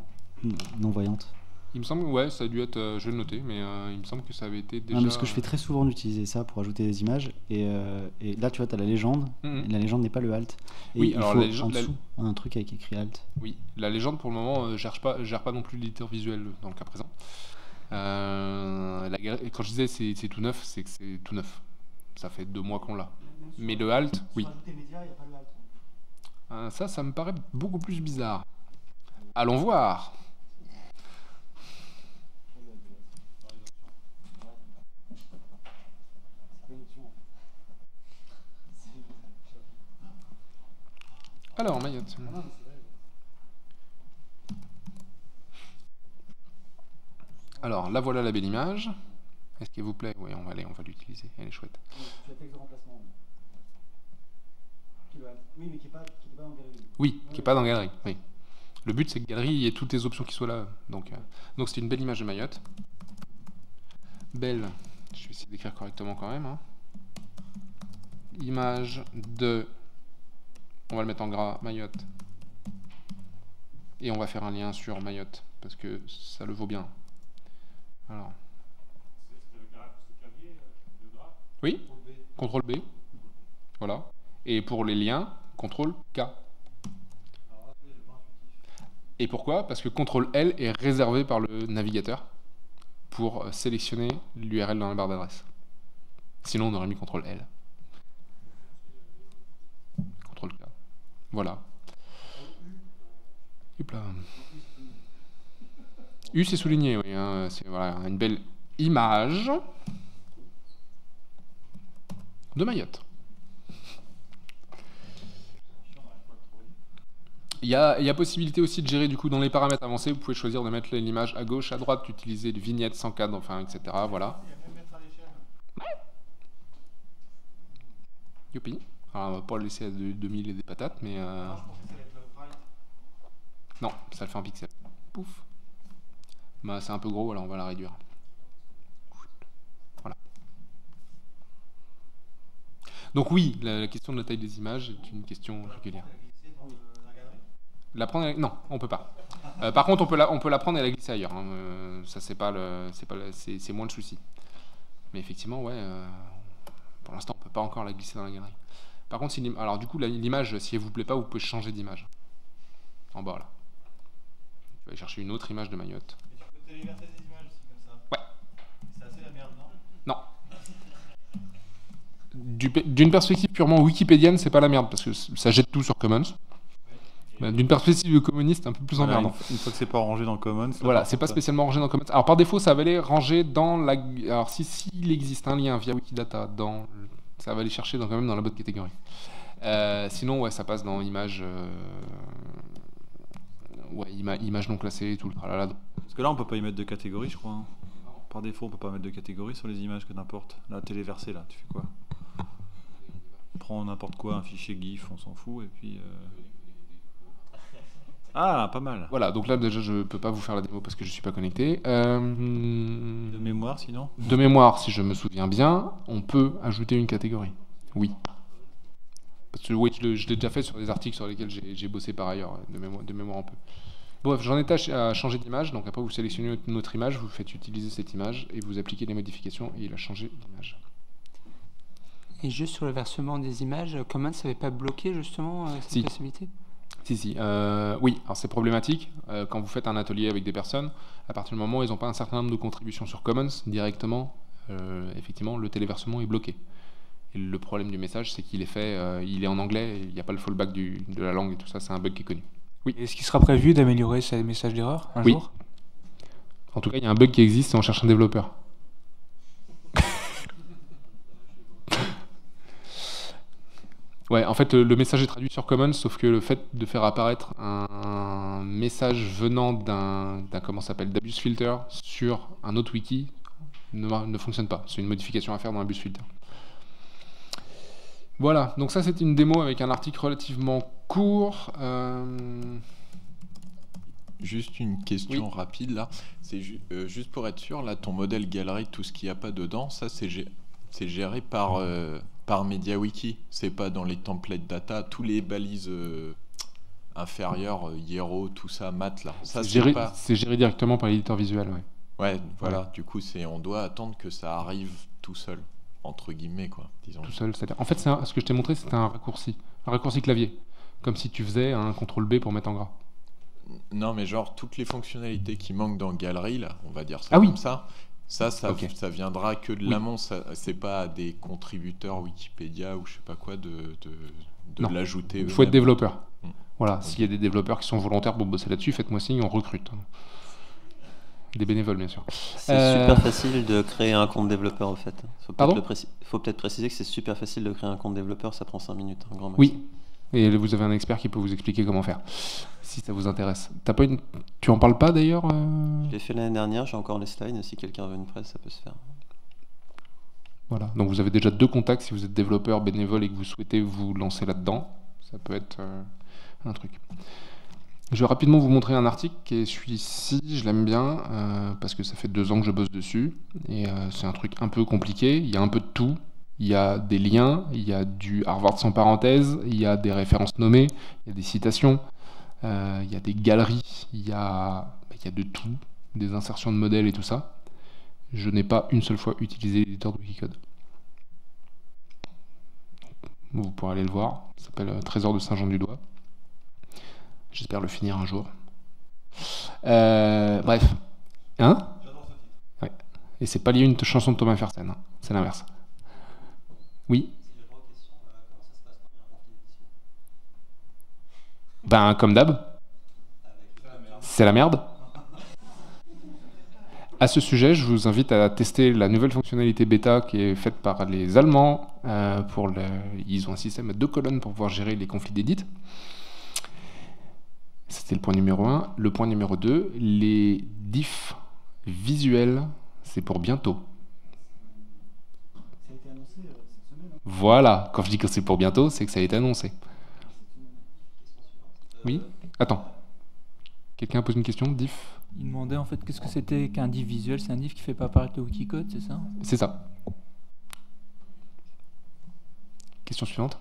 Non-voyantes. Il me semble, ouais, ça a dû être, euh, je vais le noter, mais euh, il me semble que ça avait été déjà... Non, parce que je fais très souvent d'utiliser ça pour ajouter des images, et, euh, et là, tu vois, tu as la légende, mm-hmm. et la légende n'est pas le alt. Et oui, il alors faut la légende... En dessous, la... un truc avec écrit alt. Oui, la légende, pour le moment, ne euh, gère pas, gère pas non plus l'éditeur visuel, dans le cas présent. Euh, la gal... Quand je disais c'est tout neuf, c'est que c'est tout neuf. Ça fait deux mois qu'on l'a. Mais le alt, oui. Média, y a pas le alt. Euh, ça, ça me paraît beaucoup plus bizarre. Allons voir. Alors, Mayotte. Alors, là voilà la belle image. Est-ce qu'elle vous plaît? Oui, on va aller, on va l'utiliser. Elle est chouette. Oui, mais qui n'est pas, pas dans galerie. Oui, qui n'est pas dans galerie. Oui. Le but, c'est que galerie, il y ait toutes les options qui soient là. Donc, euh, donc c'est une belle image de Mayotte. Belle. Je vais essayer d'écrire correctement quand même. Hein. Image de... On va le mettre en gras, Mayotte. Et on va faire un lien sur Mayotte, parce que ça le vaut bien. Alors. Oui, contrôle B. Voilà. Et pour les liens, contrôle K. Et pourquoi? Parce que contrôle L est réservé par le navigateur pour sélectionner l'U R L dans la barre d'adresse. Sinon, on aurait mis contrôle L. contrôle K. Voilà. U, c'est souligné, oui. Hein, c'est voilà, une belle image de Mayotte. Il y a, il y a possibilité aussi de gérer du coup dans les paramètres avancés. Vous pouvez choisir de mettre l'image à gauche, à droite, d'utiliser des vignettes sans cadre, enfin, et cetera. Voilà. Ouais. Youpi. Alors, on va pas le laisser à deux mille et des patates, mais... Euh... Non, ça le fait en pixel. Pouf. Bah, c'est un peu gros, alors on va la réduire. Voilà. Donc oui, la, la question de la taille des images est une question régulière. La prendre et... Non, on peut pas. Euh, par contre, on peut la, on peut la prendre et la glisser ailleurs. Hein. Euh, ça, c'est pas le, c'est pas le, c'est, c'est moins le souci. Mais effectivement, ouais, euh, pour l'instant, on peut pas encore la glisser dans la galerie. Par contre, si alors du coup, l'image, si elle vous plaît pas, vous pouvez changer d'image. En bas, là. Je vais aller chercher une autre image de Mayotte. Et tu peux téléverser des images aussi, comme ça. Ouais. C'est assez la merde, non? Non. D'une perspective purement wikipédienne, c'est pas la merde, parce que ça jette tout sur Commons. Ouais. D'une perspective de communiste, un peu plus voilà, emmerdant. Une, une fois que c'est pas rangé dans Commons... Voilà, c'est pas spécialement rangé dans Commons. Alors, par défaut, ça va aller ranger dans la... Alors, si s'il existe un lien via Wikidata dans... Le... Ça va aller chercher dans, quand même dans la bonne catégorie. Euh, sinon, ouais, ça passe dans images, euh... ouais, ima images non classées, tout le tralala. Parce que là, on peut pas y mettre de catégorie, je crois. Hein. Par défaut, on peut pas mettre de catégorie sur les images, que n'importe. Là, téléversée, là, tu fais quoi? On prend n'importe quoi, un fichier GIF, on s'en fout, et puis... Euh... Ah, pas mal. Voilà, donc là, déjà, je peux pas vous faire la démo parce que je suis pas connecté. Euh... De mémoire, sinon? De mémoire, si je me souviens bien, on peut ajouter une catégorie. Oui. Parce que oui, je l'ai déjà fait sur des articles sur lesquels j'ai bossé par ailleurs, de mémoire, de mémoire un peu. Bref, j'en étais à changer d'image, donc après vous sélectionnez notre image, vous faites utiliser cette image et vous appliquez les modifications et il a changé d'image. Et juste sur le versement des images, Commons n'avait pas bloqué justement euh, cette si. possibilité ? Si, si. Euh, oui, alors c'est problématique euh, quand vous faites un atelier avec des personnes, à partir du moment où ils n'ont pas un certain nombre de contributions sur Commons, directement, euh, effectivement, le téléversement est bloqué. Et le problème du message, c'est qu'il est fait, euh, il est en anglais, il n'y a pas le fallback du, de la langue et tout ça, c'est un bug qui est connu. Oui. Est-ce qu'il sera prévu d'améliorer ces messages d'erreur un oui. jour? En tout cas, il y a un bug qui existe et on cherche un développeur. Ouais, en fait, le message est traduit sur Commons, sauf que le fait de faire apparaître un message venant d'un comment s'appelle d'abuse filter sur un autre wiki ne, ne fonctionne pas. C'est une modification à faire dans l'abuse filter. Voilà, donc ça c'était une démo avec un article relativement court. Euh... Juste une question oui. rapide là, c'est ju euh, juste pour être sûr, là ton modèle galerie, tout ce qu'il n'y a pas dedans, ça c'est gé géré par, euh, par MediaWiki, c'est pas dans les templates data, tous les balises euh, inférieures, euh, hiero, tout ça, maths là. C'est géré, pas... géré directement par l'éditeur visuel, ouais. Ouais, voilà, voilà. Du coup on doit attendre que ça arrive tout seul. Entre guillemets, quoi, disons. Tout seul, c'est-à-dire. En fait, un, ce que je t'ai montré, c'était un raccourci. Un raccourci clavier. Comme si tu faisais un contrôle B pour mettre en gras. Non, mais genre, toutes les fonctionnalités qui manquent dans Galerie, là, on va dire ça ah comme oui. ça, ça, ça, okay. ça viendra que de oui. l'amont. C'est pas à des contributeurs Wikipédia ou je sais pas quoi de, de, de l'ajouter. Il faut être développeur. Mmh. Voilà, okay. S'il y a des développeurs qui sont volontaires pour bosser là-dessus, faites-moi signe, on recrute. Des bénévoles, bien sûr. C'est euh... super facile de créer un compte développeur, en fait. Il faut peut-être préci... peut préciser que c'est super facile de créer un compte développeur, ça prend cinq minutes, un grand max. Oui, et vous avez un expert qui peut vous expliquer comment faire, si ça vous intéresse. T'as pas une... Tu en parles pas, d'ailleurs euh... Je l'ai fait l'année dernière, j'ai encore les slides, si quelqu'un veut une presse, ça peut se faire. Voilà, donc vous avez déjà deux contacts si vous êtes développeur bénévole et que vous souhaitez vous lancer là-dedans. Ça peut être euh, un truc. Je vais rapidement vous montrer un article qui est celui-ci, je l'aime bien, euh, parce que ça fait deux ans que je bosse dessus, et euh, c'est un truc un peu compliqué, il y a un peu de tout, il y a des liens, il y a du Harvard sans parenthèse, il y a des références nommées, il y a des citations, euh, il y a des galeries, il y a, il y a de tout, des insertions de modèles et tout ça. Je n'ai pas une seule fois utilisé l'éditeur de Wikicode. Vous pourrez aller le voir, ça s'appelle Trésor de Saint-Jean-du-Doigt. J'espère le finir un jour. Euh, bref. Hein ouais. Et c'est pas lié à une chanson de Thomas Fersen, hein. C'est l'inverse. Oui Ben, comme d'hab. C'est la merde. À ce sujet, je vous invite à tester la nouvelle fonctionnalité bêta qui est faite par les Allemands. Euh, pour le... Ils ont un système à deux colonnes pour pouvoir gérer les conflits d'édite. C'était le point numéro un. Le point numéro deux, les diffs visuels, c'est pour bientôt. Ça a été annoncé cette semaine, hein. Voilà, quand je dis que c'est pour bientôt, c'est que ça a été annoncé. Oui, attends. Quelqu'un pose une question, diff. Il demandait en fait qu'est-ce que c'était qu'un diff visuel, c'est un diff qui ne fait pas apparaître le Wikicode, c'est ça? C'est ça. Question suivante.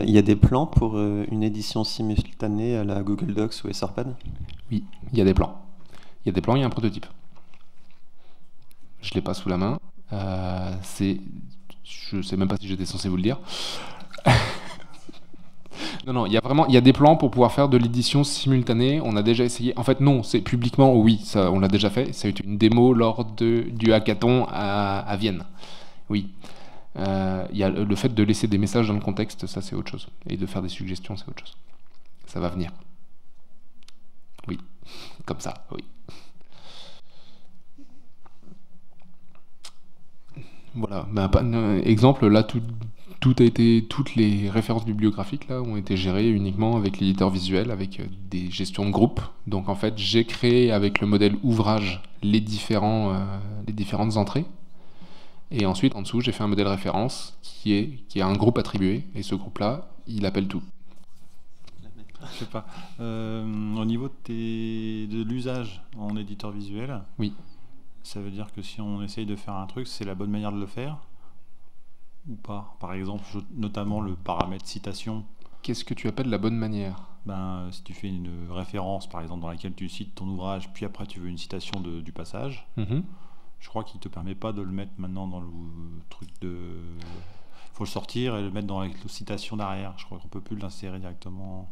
Il y a des plans pour une édition simultanée à la Google Docs ou Etherpad? Oui, il y a des plans. Il y a des plans, il y a un prototype. Je ne l'ai pas sous la main. Euh, je ne sais même pas si j'étais censé vous le dire. non, non, il y a vraiment il y a des plans pour pouvoir faire de l'édition simultanée. On a déjà essayé. En fait, non, c'est publiquement, oui, ça, on l'a déjà fait. Ça a été une démo lors de, du hackathon à, à Vienne. Oui. Euh, y a le fait de laisser des messages dans le contexte, ça c'est autre chose, et de faire des suggestions c'est autre chose, ça va venir. Oui, comme ça, oui. Voilà, ben, ben, exemple, là tout, tout a été, toutes les références bibliographiques là, ont été gérées uniquement avec l'éditeur visuel, avec des gestions de groupe, donc en fait j'ai créé avec le modèle ouvrage les, différents, euh, les différentes entrées. Et ensuite, en dessous, j'ai fait un modèle référence qui, est, qui a un groupe attribué. Et ce groupe-là, il appelle tout. Je sais pas. Euh, au niveau de, tes, de l'usage en éditeur visuel, oui. Ça veut dire que si on essaye de faire un truc, c'est la bonne manière de le faire ou pas? Par exemple, je, notamment le paramètre citation. qu'est-ce que tu appelles la bonne manière? Ben, si tu fais une référence, par exemple, dans laquelle tu cites ton ouvrage, puis après tu veux une citation de, du passage, mm-hmm. je crois qu'il ne te permet pas de le mettre maintenant dans le truc de... Il faut le sortir et le mettre dans la citation d'arrière. Je crois qu'on ne peut plus l'insérer directement.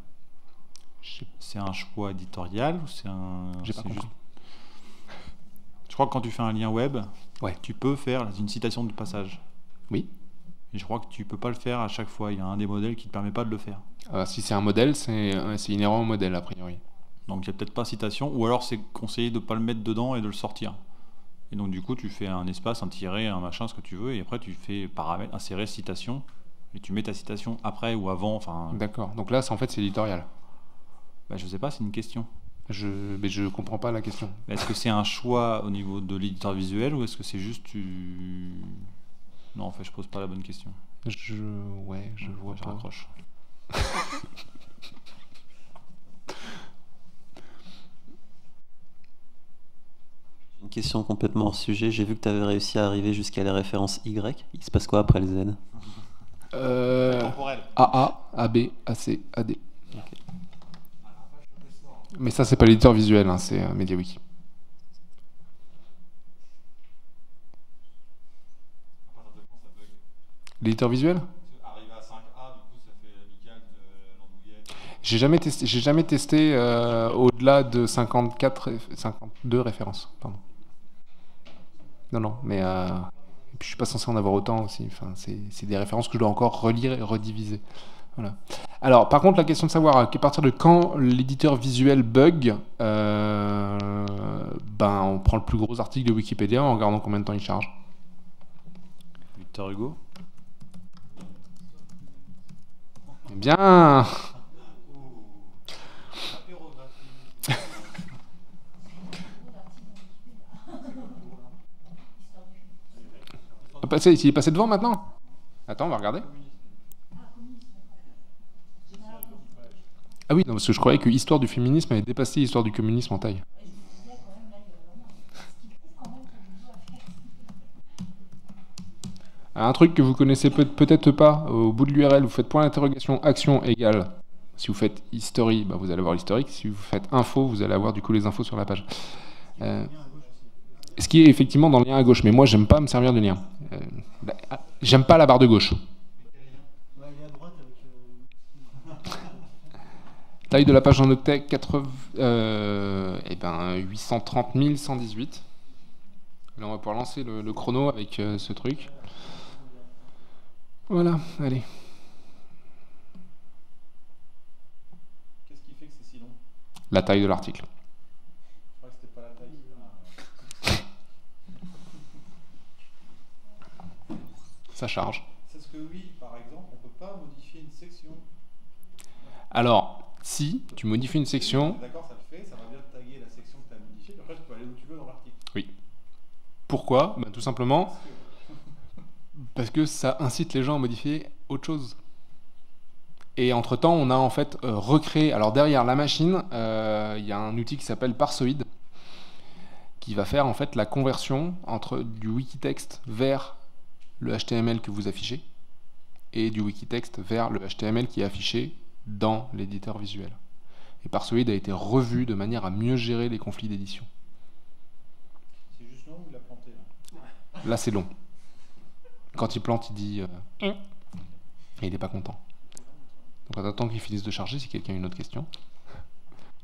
C'est un choix éditorial ou c'est un... J'ai pas compris. Juste... Je crois que quand tu fais un lien web, ouais. tu peux faire une citation du passage. Oui. Et je crois que tu peux pas le faire à chaque fois. Il y a un des modèles qui te permet pas de le faire. Alors, si c'est un modèle, c'est inhérent au modèle, a priori. Donc, il n'y a peut-être pas citation. Ou alors, c'est conseillé de pas le mettre dedans et de le sortir. Et donc, du coup, tu fais un espace, un tiret, un machin, ce que tu veux. Et après, tu fais paramètre, insérer citation. Et tu mets ta citation après ou avant. Enfin... D'accord. Donc là, en fait, c'est éditorial. Bah, je sais pas, c'est une question. Je... Mais je comprends pas la question. Est-ce que c'est un choix au niveau de l'éditeur visuel ou est-ce que c'est juste... tu... Non, en fait, je pose pas la bonne question. Je... Ouais, je vois pas. Je raccroche. Une question complètement hors sujet. J'ai vu que tu avais réussi à arriver jusqu'à la référence Y. Il se passe quoi après le Z? euh... Temporel. A A, A B, A C, A D. Okay. Mais ça, c'est pas l'éditeur visuel, hein, c'est euh, MediaWiki. L'éditeur visuel? J'ai jamais testé, j'ai jamais testé euh, au-delà de cinquante-quatre, cinquante-deux références. Pardon. Non, non, mais euh, et puis je suis pas censé en avoir autant aussi. Enfin, c'est des références que je dois encore relire et rediviser. Voilà. Alors, par contre, la question de savoir à partir de quand l'éditeur visuel bug, euh, ben, on prend le plus gros article de Wikipédia en regardant combien de temps il charge. Victor Hugo. Bien. Il est passé devant maintenant. Attends, on va regarder. Ah oui, non, parce que je croyais que l'histoire du féminisme avait dépassé l'histoire du communisme en taille. Un truc que vous connaissez peut-être pas, au bout de l'U R L, vous faites point d'interrogation, action égale. Si vous faites history, bah vous allez avoir l'historique. Si vous faites info, vous allez avoir du coup les infos sur la page. Euh, ce qui est effectivement dans le lien à gauche. Mais moi, j'aime pas me servir de lien. Euh, j'aime pas la barre de gauche. Taille de la page en octet, euh, eh ben, huit cent trente mille cent dix-huit. Là, on va pouvoir lancer le, le chrono avec euh, ce truc. Voilà, allez. Qu'est-ce qui fait que c'est si long? La taille de l'article. Je crois que c'était pas la taille. Ça charge. C'est ce que oui, par exemple, on peut pas modifier une section. Alors, si tu modifies une section... D'accord, ça le fait, ça va bien taguer la section que tu as modifiée, après tu peux aller où tu veux dans l'article. Oui. Pourquoi? Ben, tout simplement... Parce que ça incite les gens à modifier autre chose. Et entre-temps, on a en fait euh, recréé... Alors derrière la machine, il euh, y a un outil qui s'appelle Parsoid, qui va faire en fait la conversion entre du wikitexte vers le H T M L que vous affichez et du wikitexte vers le H T M L qui est affiché dans l'éditeur visuel. Et Parsoid a été revu de manière à mieux gérer les conflits d'édition. C'est juste long ou la plantée là? Là, c'est long. Quand il plante, il dit euh, mmh. et il n'est pas content. Donc en attendant qu'il finisse de charger, si quelqu'un a une autre question.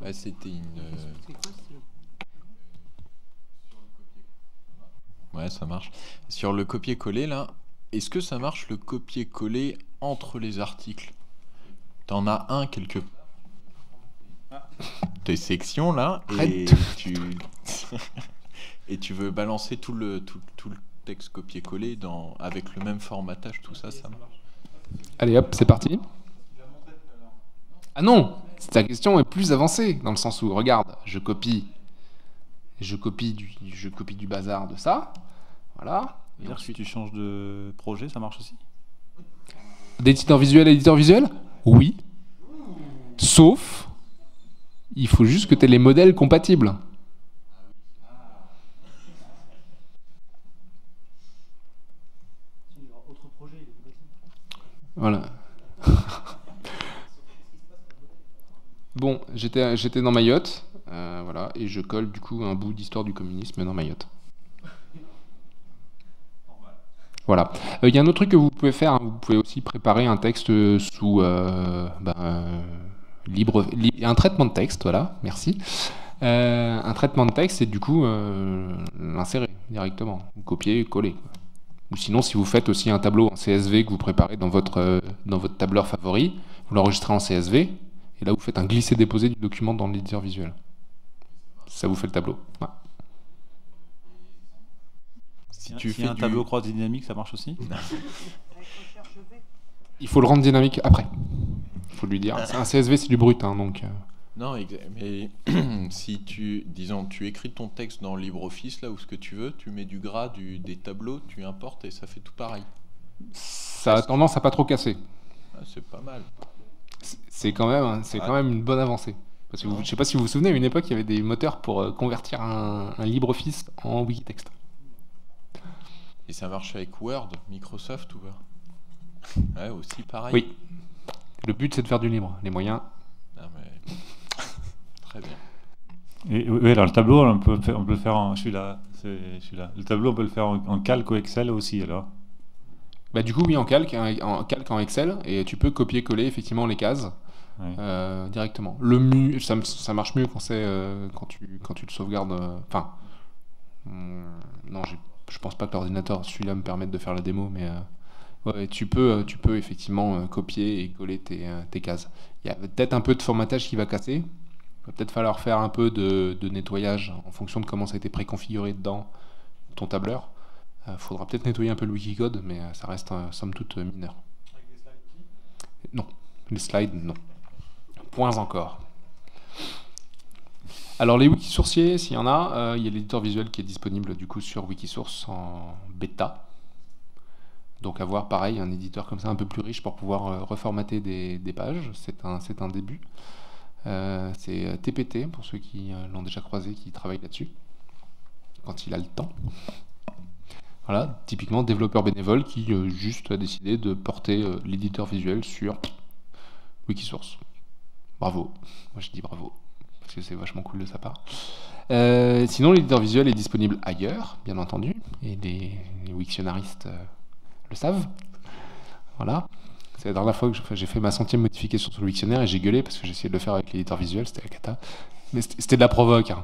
Bah, c'était une. Euh... Ouais, ça marche. Sur le copier-coller, là, est-ce que ça marche le copier-coller entre les articles? T'en as un quelque part. Ah. Tes sections, là, et tu... et tu veux balancer tout le tout, tout le texte copier-coller dans avec le même formatage, tout ça, ça marche. Allez hop, c'est parti. Ah non, ta question est plus avancée dans le sens où regarde, je copie, je copie du, je copie du bazar de ça, voilà. Et donc, si tu changes de projet, ça marche aussi. D'éditeur visuel à éditeur visuel, oui. Sauf, il faut juste que tu aies les modèles compatibles. Voilà. j'étais j'étais dans Mayotte, euh, voilà, et je colle du coup un bout d'histoire du communisme dans Mayotte. Voilà. Il euh, y a un autre truc que vous pouvez faire, hein. Vous pouvez aussi préparer un texte sous euh, ben, euh, libre, li un traitement de texte, voilà, merci. Euh, un traitement de texte et du coup euh, l'insérer directement, copier, coller. Ou sinon, si vous faites aussi un tableau en C S V que vous préparez dans votre, euh, dans votre tableur favori, vous l'enregistrez en C S V et là vous faites un glisser-déposer du document dans l'éditeur visuel. Ça vous fait le tableau. Ouais. Si tu fais un tableau croix dynamique, ça marche aussi. Il faut le rendre dynamique après. Il faut lui dire. Un C S V, c'est du brut, hein, donc. Non, mais si tu, disons, tu écris ton texte dans LibreOffice là ou ce que tu veux, tu mets du gras, du, des tableaux, tu importes et ça fait tout pareil. Ça a tendance à pas trop casser. Ah, c'est pas mal. C'est quand même, c'est quand même une bonne avancée. Parce que vous, je sais pas si vous vous souvenez, à une époque, il y avait des moteurs pour convertir un, un LibreOffice en Wikitext. Et ça marche avec Word, Microsoft ou pas? Ouais, aussi pareil. Oui. Le but, c'est de faire du libre. Les moyens. Non, mais... Très bien. Et, oui, alors le tableau, on peut, on peut le faire en. Je suis là. Je suis là. Le tableau, on peut le faire en, en calque ou Excel aussi, alors. Bah du coup, oui, en calque, en calque, en Excel, et tu peux copier-coller effectivement les cases oui. euh, directement. Le mu, ça, ça marche mieux quand c'est euh, quand tu quand tu le sauvegardes. Enfin, euh, hmm, non, j'ai. Je pense pas que l'ordinateur, celui-là, me permette de faire la démo, mais euh, ouais, tu, peux, tu peux effectivement euh, copier et coller tes, tes cases. Il y a peut-être un peu de formatage qui va casser. Il va peut-être falloir faire un peu de, de nettoyage en fonction de comment ça a été préconfiguré dans ton tableur. Il euh, faudra peut-être nettoyer un peu le Wikicode, mais ça reste euh, somme toute mineur. Avec des slides aussi ? Non, les slides, non. Points encore. Alors les Wikisourciers, s'il y en a, euh, il y a l'éditeur visuel qui est disponible du coup sur Wikisource en bêta. Donc avoir pareil un éditeur comme ça un peu plus riche pour pouvoir euh, reformater des, des pages, c'est un, c'est un début. Euh, c'est T P T pour ceux qui euh, l'ont déjà croisé, qui travaillent là-dessus, quand il a le temps. Voilà, typiquement développeur bénévole qui euh, juste a décidé de porter euh, l'éditeur visuel sur Wikisource. Bravo, moi je dis bravo. Parce que c'est vachement cool de sa part. Euh, sinon, l'éditeur visuel est disponible ailleurs, bien entendu, et les, les wiktionnaristes euh, le savent. Voilà. C'est la dernière fois que j'ai fait ma centième modification sur le Wiktionnaire et j'ai gueulé parce que j'ai essayé de le faire avec l'éditeur visuel, c'était la cata. Mais c'était de la provoque. Hein.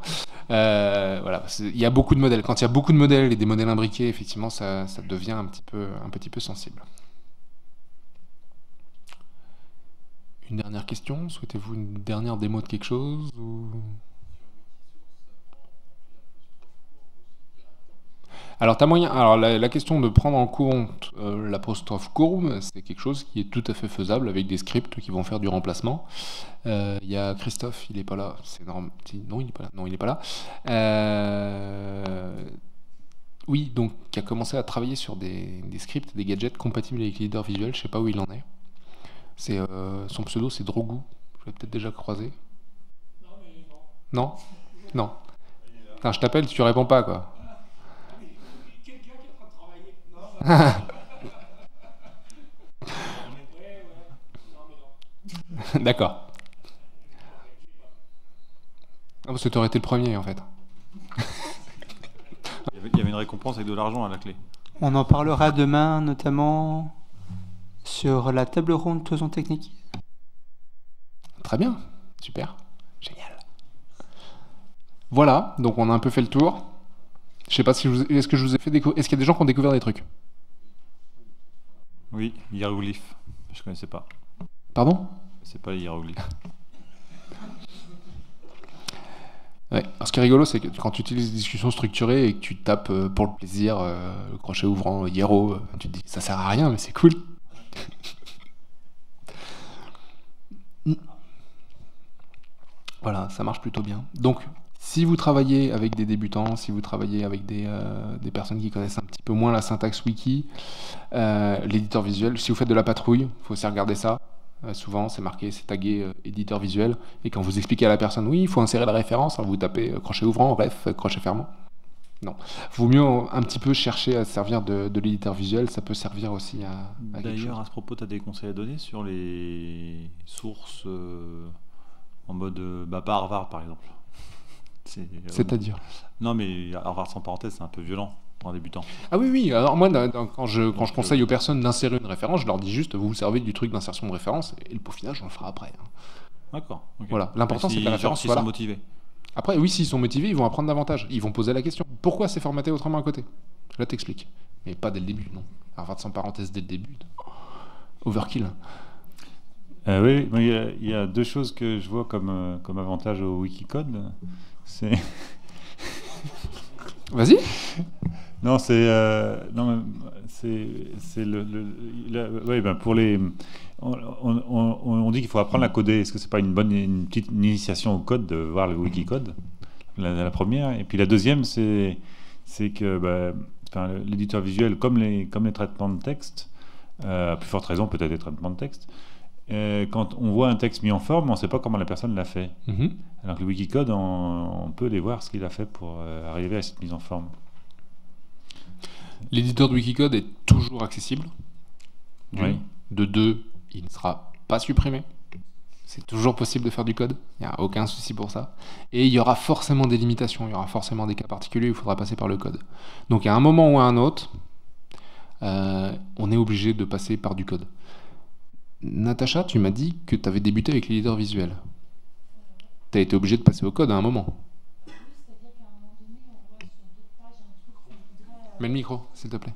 Euh, voilà. Il y a beaucoup de modèles. Quand il y a beaucoup de modèles et des modèles imbriqués, effectivement, ça, ça devient un petit peu, un petit peu sensible. Une dernière question, souhaitez-vous une dernière démo de quelque chose ou... Alors, t'as moyen... Alors la, la question de prendre en compte euh, l'apostrophe courbe, c'est quelque chose qui est tout à fait faisable avec des scripts qui vont faire du remplacement. Il euh, y a Christophe, il n'est pas là. C'est normal... Non, il n'est pas là. Non, il n'est pas là. Euh... Oui, donc qui a commencé à travailler sur des, des scripts, des gadgets compatibles avec l'éditeur visuel. Je ne sais pas où il en est. C'est euh, son pseudo, c'est Drogou. Je l'ai peut-être déjà croisé. Non, mais non. Non, non. Putain, je t'appelle, tu réponds pas, quoi. Quelqu'un qui est en train de travailler. Non. D'accord. Ah, parce que t'aurais été le premier, en fait. Il y avait, il y avait une récompense avec de l'argent à la clé. On en parlera demain, notamment... sur la table ronde Toison Technique. Très bien, super, génial. Voilà, donc on a un peu fait le tour. Je sais pas si est-ce que je vous ai fait découvrir. Est-ce qu'il y a des gens qui ont découvert des trucs? Oui, hiéroglyphes. Je connaissais pas. Pardon? C'est pas les hiéroglyphes. Ouais. Alors ce qui est rigolo, c'est que quand tu utilises des discussions structurées et que tu tapes euh, pour le plaisir euh, le crochet ouvrant hiéro, tu te dis ça sert à rien, mais c'est cool. Voilà, ça marche plutôt bien. Donc, si vous travaillez avec des débutants, si vous travaillez avec des, euh, des personnes qui connaissent un petit peu moins la syntaxe wiki, euh, l'éditeur visuel, si vous faites de la patrouille, il faut aussi regarder ça. Euh, souvent, c'est marqué, c'est tagué euh, éditeur visuel. Et quand vous expliquez à la personne, oui, il faut insérer la référence, hein, vous tapez euh, crochet ouvrant, bref, crochet fermant. Non. Vaut mieux un petit peu chercher à servir de, de l'éditeur visuel, ça peut servir aussi à, à quelque chose. D'ailleurs, à ce propos, tu as des conseils à donner sur les sources euh, en mode euh, bah, pas Harvard par exemple. C'est-à-dire euh, non mais Harvard sans parenthèse, c'est un peu violent pour un débutant. Ah oui oui, alors moi quand je, quand je conseille aux personnes d'insérer une référence, je leur dis juste vous vous servez du truc d'insertion de référence et le peaufinage on le fera après. Hein. D'accord. Okay. Voilà, l'important si, c'est que la référence soit là. Sont motivés. Après oui, s'ils sont motivés, ils vont apprendre davantage, ils vont poser la question. Pourquoi c'est formaté autrement à côté? Là t'expliques, mais pas dès le début non. Harvard sans parenthèse dès le début. Overkill. Euh, oui, il y a, il y a deux choses que je vois comme, euh, comme avantage au Wikicode. C'est... Vas-y. Non, c'est... Euh, c'est le... le la, ouais, ben pour les... On, on, on dit qu'il faut apprendre à coder. Est-ce que c'est pas une bonne une petite initiation au code de voir le Wikicode, la, la première. Et puis la deuxième, c'est que ben, enfin, l'éditeur visuel, comme les, comme les traitements de texte, euh, à plus forte raison peut-être les traitements de texte, Euh, quand on voit un texte mis en forme, on ne sait pas comment la personne l'a fait. Mm-hmm. Alors que le Wikicode, on, on peut les voir ce qu'il a fait pour euh, arriver à cette mise en forme. L'éditeur de Wikicode est toujours accessible. Oui. De deux, il ne sera pas supprimé. C'est toujours possible de faire du code. Il n'y a aucun souci pour ça. Et il y aura forcément des limitations. Il y aura forcément des cas particuliers où il faudra passer par le code. Donc à un moment ou à un autre, euh, on est obligé de passer par du code. Natacha, tu m'as dit que tu avais débuté avec les leaders visuels. Tu as été obligé de passer au code à un moment. Oui, c'est-à-dire qu'à un moment donné, on voit sur deux pages un truc qu'on voudrait... Mets le micro, s'il te plaît.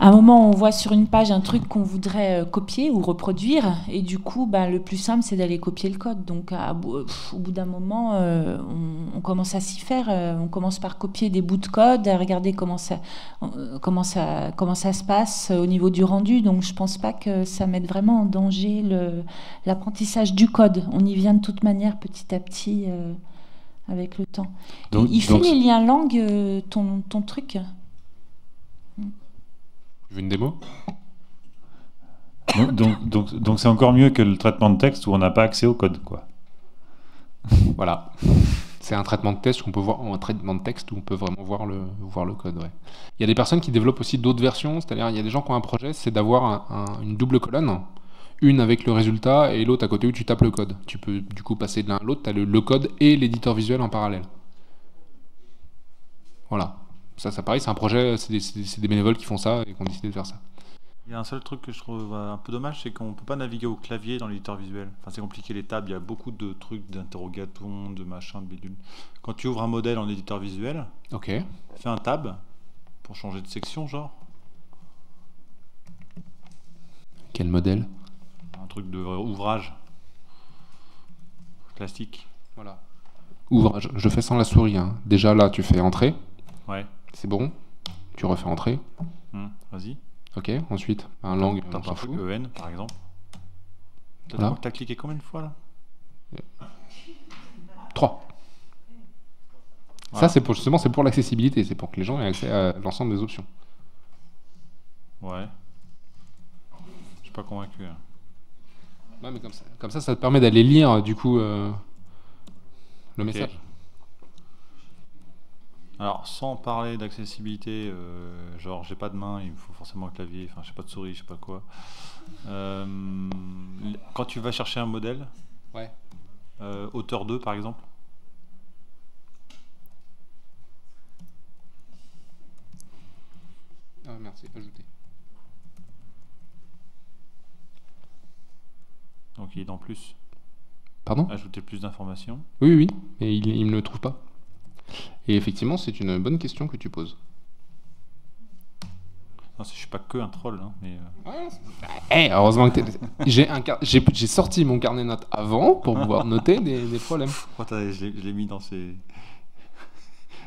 À un moment, on voit sur une page un truc qu'on voudrait copier ou reproduire. Et du coup, ben, le plus simple, c'est d'aller copier le code. Donc, à, pff, au bout d'un moment, euh, on, on commence à s'y faire. Euh, on commence par copier des bouts de code, à regarder comment ça, euh, comment ça, comment ça se passe au niveau du rendu. Donc, je ne pense pas que ça mette vraiment en danger l'apprentissage du code. On y vient de toute manière petit à petit euh, avec le temps. Donc, il donc... fait les liens langue, euh, ton, ton truc. Tu veux une démo? Donc, donc, donc, donc c'est encore mieux que le traitement de texte où on n'a pas accès au code, quoi. Voilà. C'est un traitement de texte où on peut voir, un traitement de texte où on peut vraiment voir le, voir le code. Ouais. Il y a des personnes qui développent aussi d'autres versions, c'est-à-dire il y a des gens qui ont un projet, c'est d'avoir un, un, une double colonne, une avec le résultat et l'autre à côté où tu tapes le code. Tu peux du coup passer de l'un à l'autre, tu as le, le code et l'éditeur visuel en parallèle. Voilà. Ça, ça pareil, c'est un projet, c'est des, des bénévoles qui font ça et qui ont décidé de faire ça. Il y a un seul truc que je trouve un peu dommage, c'est qu'on ne peut pas naviguer au clavier dans l'éditeur visuel. Enfin, c'est compliqué les tables, il y a beaucoup de trucs d'interrogatons, de machins, de bidules. Quand tu ouvres un modèle en éditeur visuel, okay, fais un tab pour changer de section, genre. Quel modèle? Un truc de ouvrage. Classique. Voilà. Ouvrage, je fais sans la souris. Hein. Déjà là, tu fais entrer. Ouais. C'est bon, tu refais entrer. Mmh, vas-y. Ok, ensuite, un langue. T'as un truc E N par exemple. T'as voilà. cliqué combien de fois là? Trois. Voilà. Ça, c'est pour, justement, c'est pour l'accessibilité, c'est pour que les gens aient accès à l'ensemble des options. Ouais. Je suis pas convaincu. Hein. Ouais, mais comme ça, comme ça, ça te permet d'aller lire du coup euh, le okay. message. Alors, sans parler d'accessibilité, euh, genre j'ai pas de main, il me faut forcément un clavier, enfin j'ai pas de souris, je sais pas quoi. Euh, quand tu vas chercher un modèle, ouais. euh, hauteur deux par exemple. Ah merci, ajouter. Donc il est dans plus. Pardon? Ajouter plus d'informations. Oui, oui, mais il, il ne le trouve pas. Et effectivement, c'est une bonne question que tu poses. Non, je suis pas que un troll, hein, mais... Euh... Ouais, hey, heureusement que j'ai car... sorti mon carnet notes avant pour pouvoir noter des, des problèmes. Oh, je l'ai mis dans ces...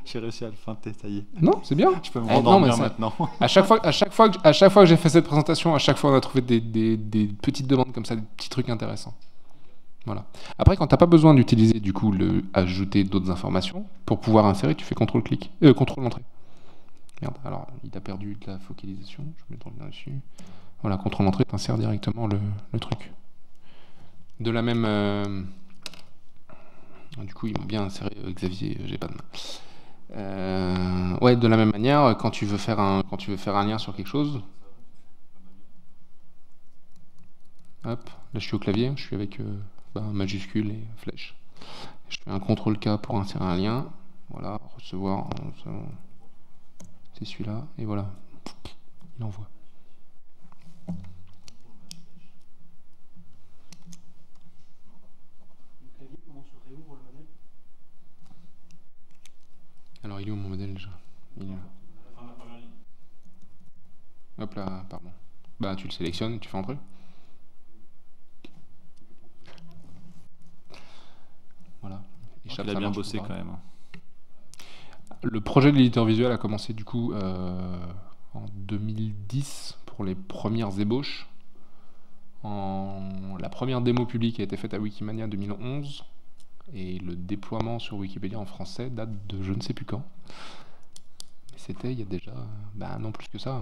J'ai réussi à le feinter, ça y est. Non, c'est bien. Je peux me rendormir eh, maintenant. À chaque fois, à chaque fois que, à chaque fois que j'ai fait cette présentation, à chaque fois on a trouvé des, des, des petites demandes comme ça, des petits trucs intéressants. Voilà. Après, quand tu n'as pas besoin d'utiliser du coup le ajouter d'autres informations, pour pouvoir insérer, tu fais contrôle-clic, euh, contrôle-entrée. Merde, alors il a perdu de la focalisation, je vais mettre le dessus. Voilà, contrôle-entrée, tu insères directement le, le truc. De la même... Euh... Du coup, ils m'ont bien inséré euh, Xavier, j'ai pas de main. Euh... Ouais, de la même manière, quand tu veux faire un, quand tu veux faire un lien sur quelque chose... Hop, là je suis au clavier, je suis avec... Euh... bah, majuscule et flèche. Je fais un contrôle K pour insérer un lien. Voilà, recevoir, c'est celui-là, et voilà, il envoie. Alors il est où mon modèle déjà? Il est là. Hop là, pardon. Bah tu le sélectionnes et tu fais entrer. Voilà. Il a bien bossé quand même. Le projet de l'éditeur visuel a commencé du coup euh, en deux mille dix pour les premières ébauches. En... La première démo publique a été faite à Wikimania deux mille onze. Et le déploiement sur Wikipédia en français date de je ne sais plus quand. C'était il y a déjà, bah non plus que ça,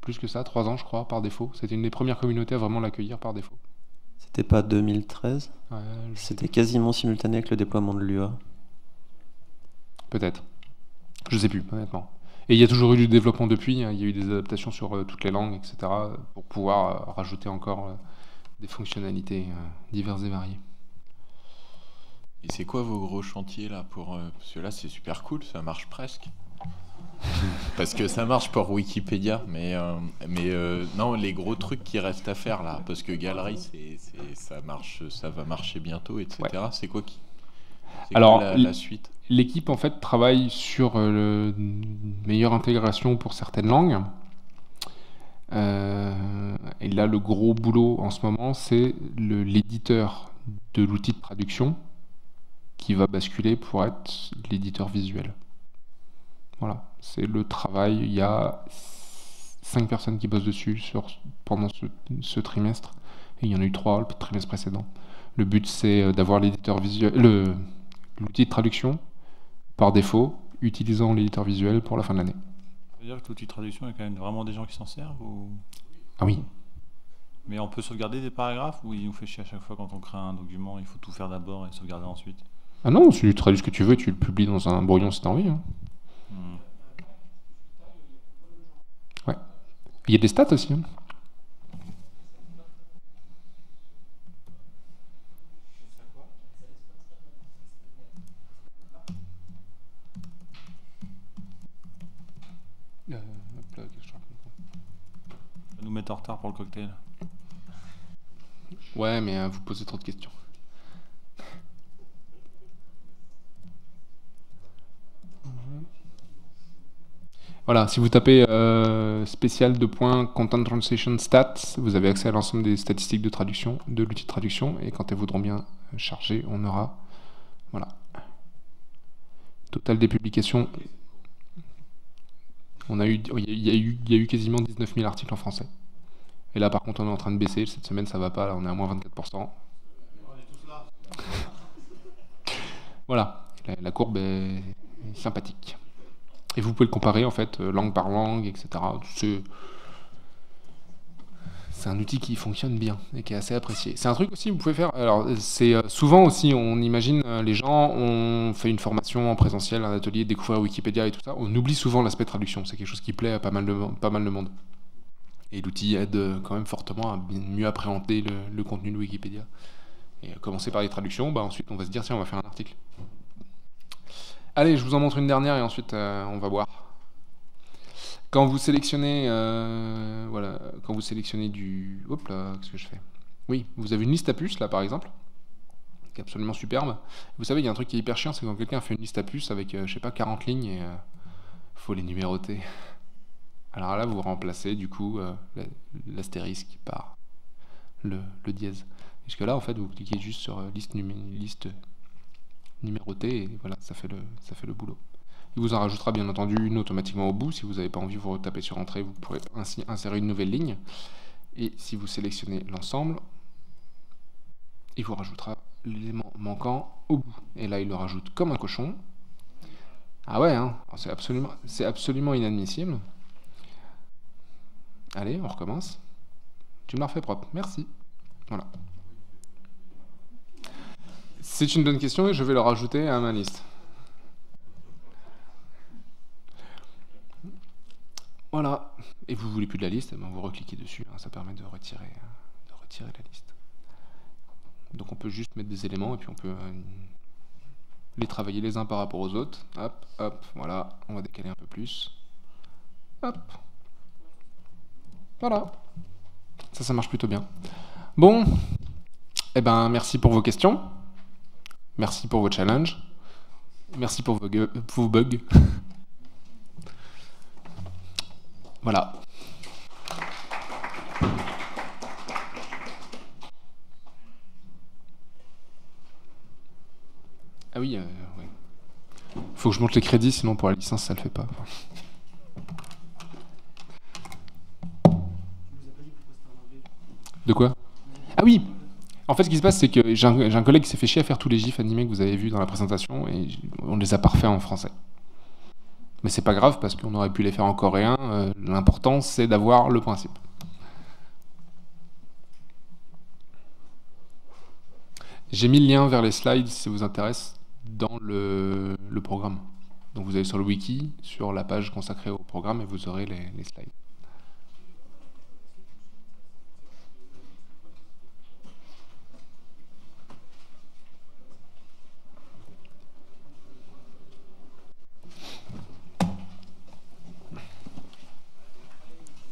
plus que ça, trois ans je crois, par défaut. C'était une des premières communautés à vraiment l'accueillir par défaut. C'était pas deux mille treize? Ouais, c'était quasiment simultané avec le déploiement de l'U A. Peut-être. Je sais plus, honnêtement. Et il y a toujours eu du développement depuis, il y a eu des adaptations sur euh, toutes les langues, et cetera, pour pouvoir euh, rajouter encore euh, des fonctionnalités euh, diverses et variées. Et c'est quoi vos gros chantiers là pour euh, parce que là c'est super cool, ça marche presque. Parce que ça marche pour Wikipédia, mais euh, mais euh, non, les gros trucs qui restent à faire là, parce que Galerie c'est ça marche, ça va marcher bientôt, et cetera. Ouais. C'est quoi qui Alors quoi, la, la suite? L'équipe en fait travaille sur euh, le meilleure intégration pour certaines langues. Euh, et là le gros boulot en ce moment c'est l'éditeur de l'outil de traduction, qui va basculer pour être l'éditeur visuel. Voilà, c'est le travail. Il y a cinq personnes qui bossent dessus sur, pendant ce, ce trimestre, et il y en a eu trois le trimestre précédent. Le but, c'est d'avoir l'éditeur visuel, le l'outil de traduction par défaut, utilisant l'éditeur visuel pour la fin de l'année. Ça veut dire que l'outil de traduction, il y a quand même vraiment des gens qui s'en servent ou... Ah oui. Mais on peut sauvegarder des paragraphes ou il nous fait chier à chaque fois quand on crée un document, il faut tout faire d'abord et sauvegarder ensuite? Ah non, tu traduis ce que tu veux et tu le publies dans un brouillon si t'as envie. Hein. Hmm. Ouais. Il y a des stats aussi. Hein. Euh, hop là, quelque chose. Ça va nous mettre en retard pour le cocktail. Ouais, mais euh, vous posez trop de questions. Voilà, si vous tapez euh, spécial de point content translation stats, vous avez accès à l'ensemble des statistiques de traduction de l'outil de traduction, et quand elles voudront bien charger, on aura voilà total des publications. On a eu, il y a eu, il y a eu quasiment dix-neuf mille articles en français. Et là, par contre, on est en train de baisser. Cette semaine, ça va pas. Là, on est à moins vingt-quatre pour cent. Voilà, la, la courbe est sympathique. Et vous pouvez le comparer en fait langue par langue, et cetera. C'est un outil qui fonctionne bien et qui est assez apprécié. C'est un truc aussi que vous pouvez faire. Alors c'est souvent aussi, on imagine les gens, on fait une formation en présentiel, un atelier, découvrir Wikipédia et tout ça. On oublie souvent l'aspect traduction. C'est quelque chose qui plaît à pas mal de, pas mal de monde. Et l'outil aide quand même fortement à mieux appréhender le, le contenu de Wikipédia. Et commencer par les traductions, bah ensuite on va se dire tiens, on va faire un article. Allez, je vous en montre une dernière et ensuite euh, on va voir. Quand vous sélectionnez, euh, voilà, quand vous sélectionnez du, hop là, qu'est-ce que je fais? Oui, vous avez une liste à puces là par exemple, qui est absolument superbe. Vous savez, il y a un truc qui est hyper chiant, c'est quand quelqu'un fait une liste à puces avec, euh, je sais pas, quarante lignes et euh, faut les numéroter. Alors là, vous remplacez du coup euh, l'astérisque par le, le dièse. Jusque là, en fait, vous cliquez juste sur euh, liste numé liste. numéroté, et voilà, ça fait le, ça fait le boulot. Il vous en rajoutera bien entendu une automatiquement au bout. Si vous n'avez pas envie, vous retapez sur entrée, vous pourrez ainsi insérer une nouvelle ligne. Et si vous sélectionnez l'ensemble, il vous rajoutera l'élément manquant au bout. Et là, il le rajoute comme un cochon. Ah ouais, hein, c'est absolument, c'est absolument inadmissible. Allez, on recommence. Tu me l'as refait propre, merci. Voilà. C'est une bonne question et je vais le rajouter à ma liste. Voilà. Et vous ne voulez plus de la liste, eh bien vous recliquez dessus, hein, ça permet de retirer, de retirer la liste. Donc on peut juste mettre des éléments et puis on peut euh, les travailler les uns par rapport aux autres. Hop, hop, voilà, on va décaler un peu plus. Hop. Voilà. Ça, ça marche plutôt bien. Bon, eh ben merci pour vos questions. Merci pour vos challenges. Merci pour vos, vos bugs. Voilà. Ah oui, euh, ouais. Faut que je monte les crédits, sinon pour la licence, ça le fait pas. De quoi? Ah oui. En fait, ce qui se passe, c'est que j'ai un, un collègue qui s'est fait chier à faire tous les gifs animés que vous avez vus dans la présentation et on les a parfaits en français. Mais c'est pas grave parce qu'on aurait pu les faire en coréen. Euh, L'important, c'est d'avoir le principe. J'ai mis le lien vers les slides, si ça vous intéresse, dans le, le programme. Donc vous allez sur le wiki, sur la page consacrée au programme et vous aurez les, les slides.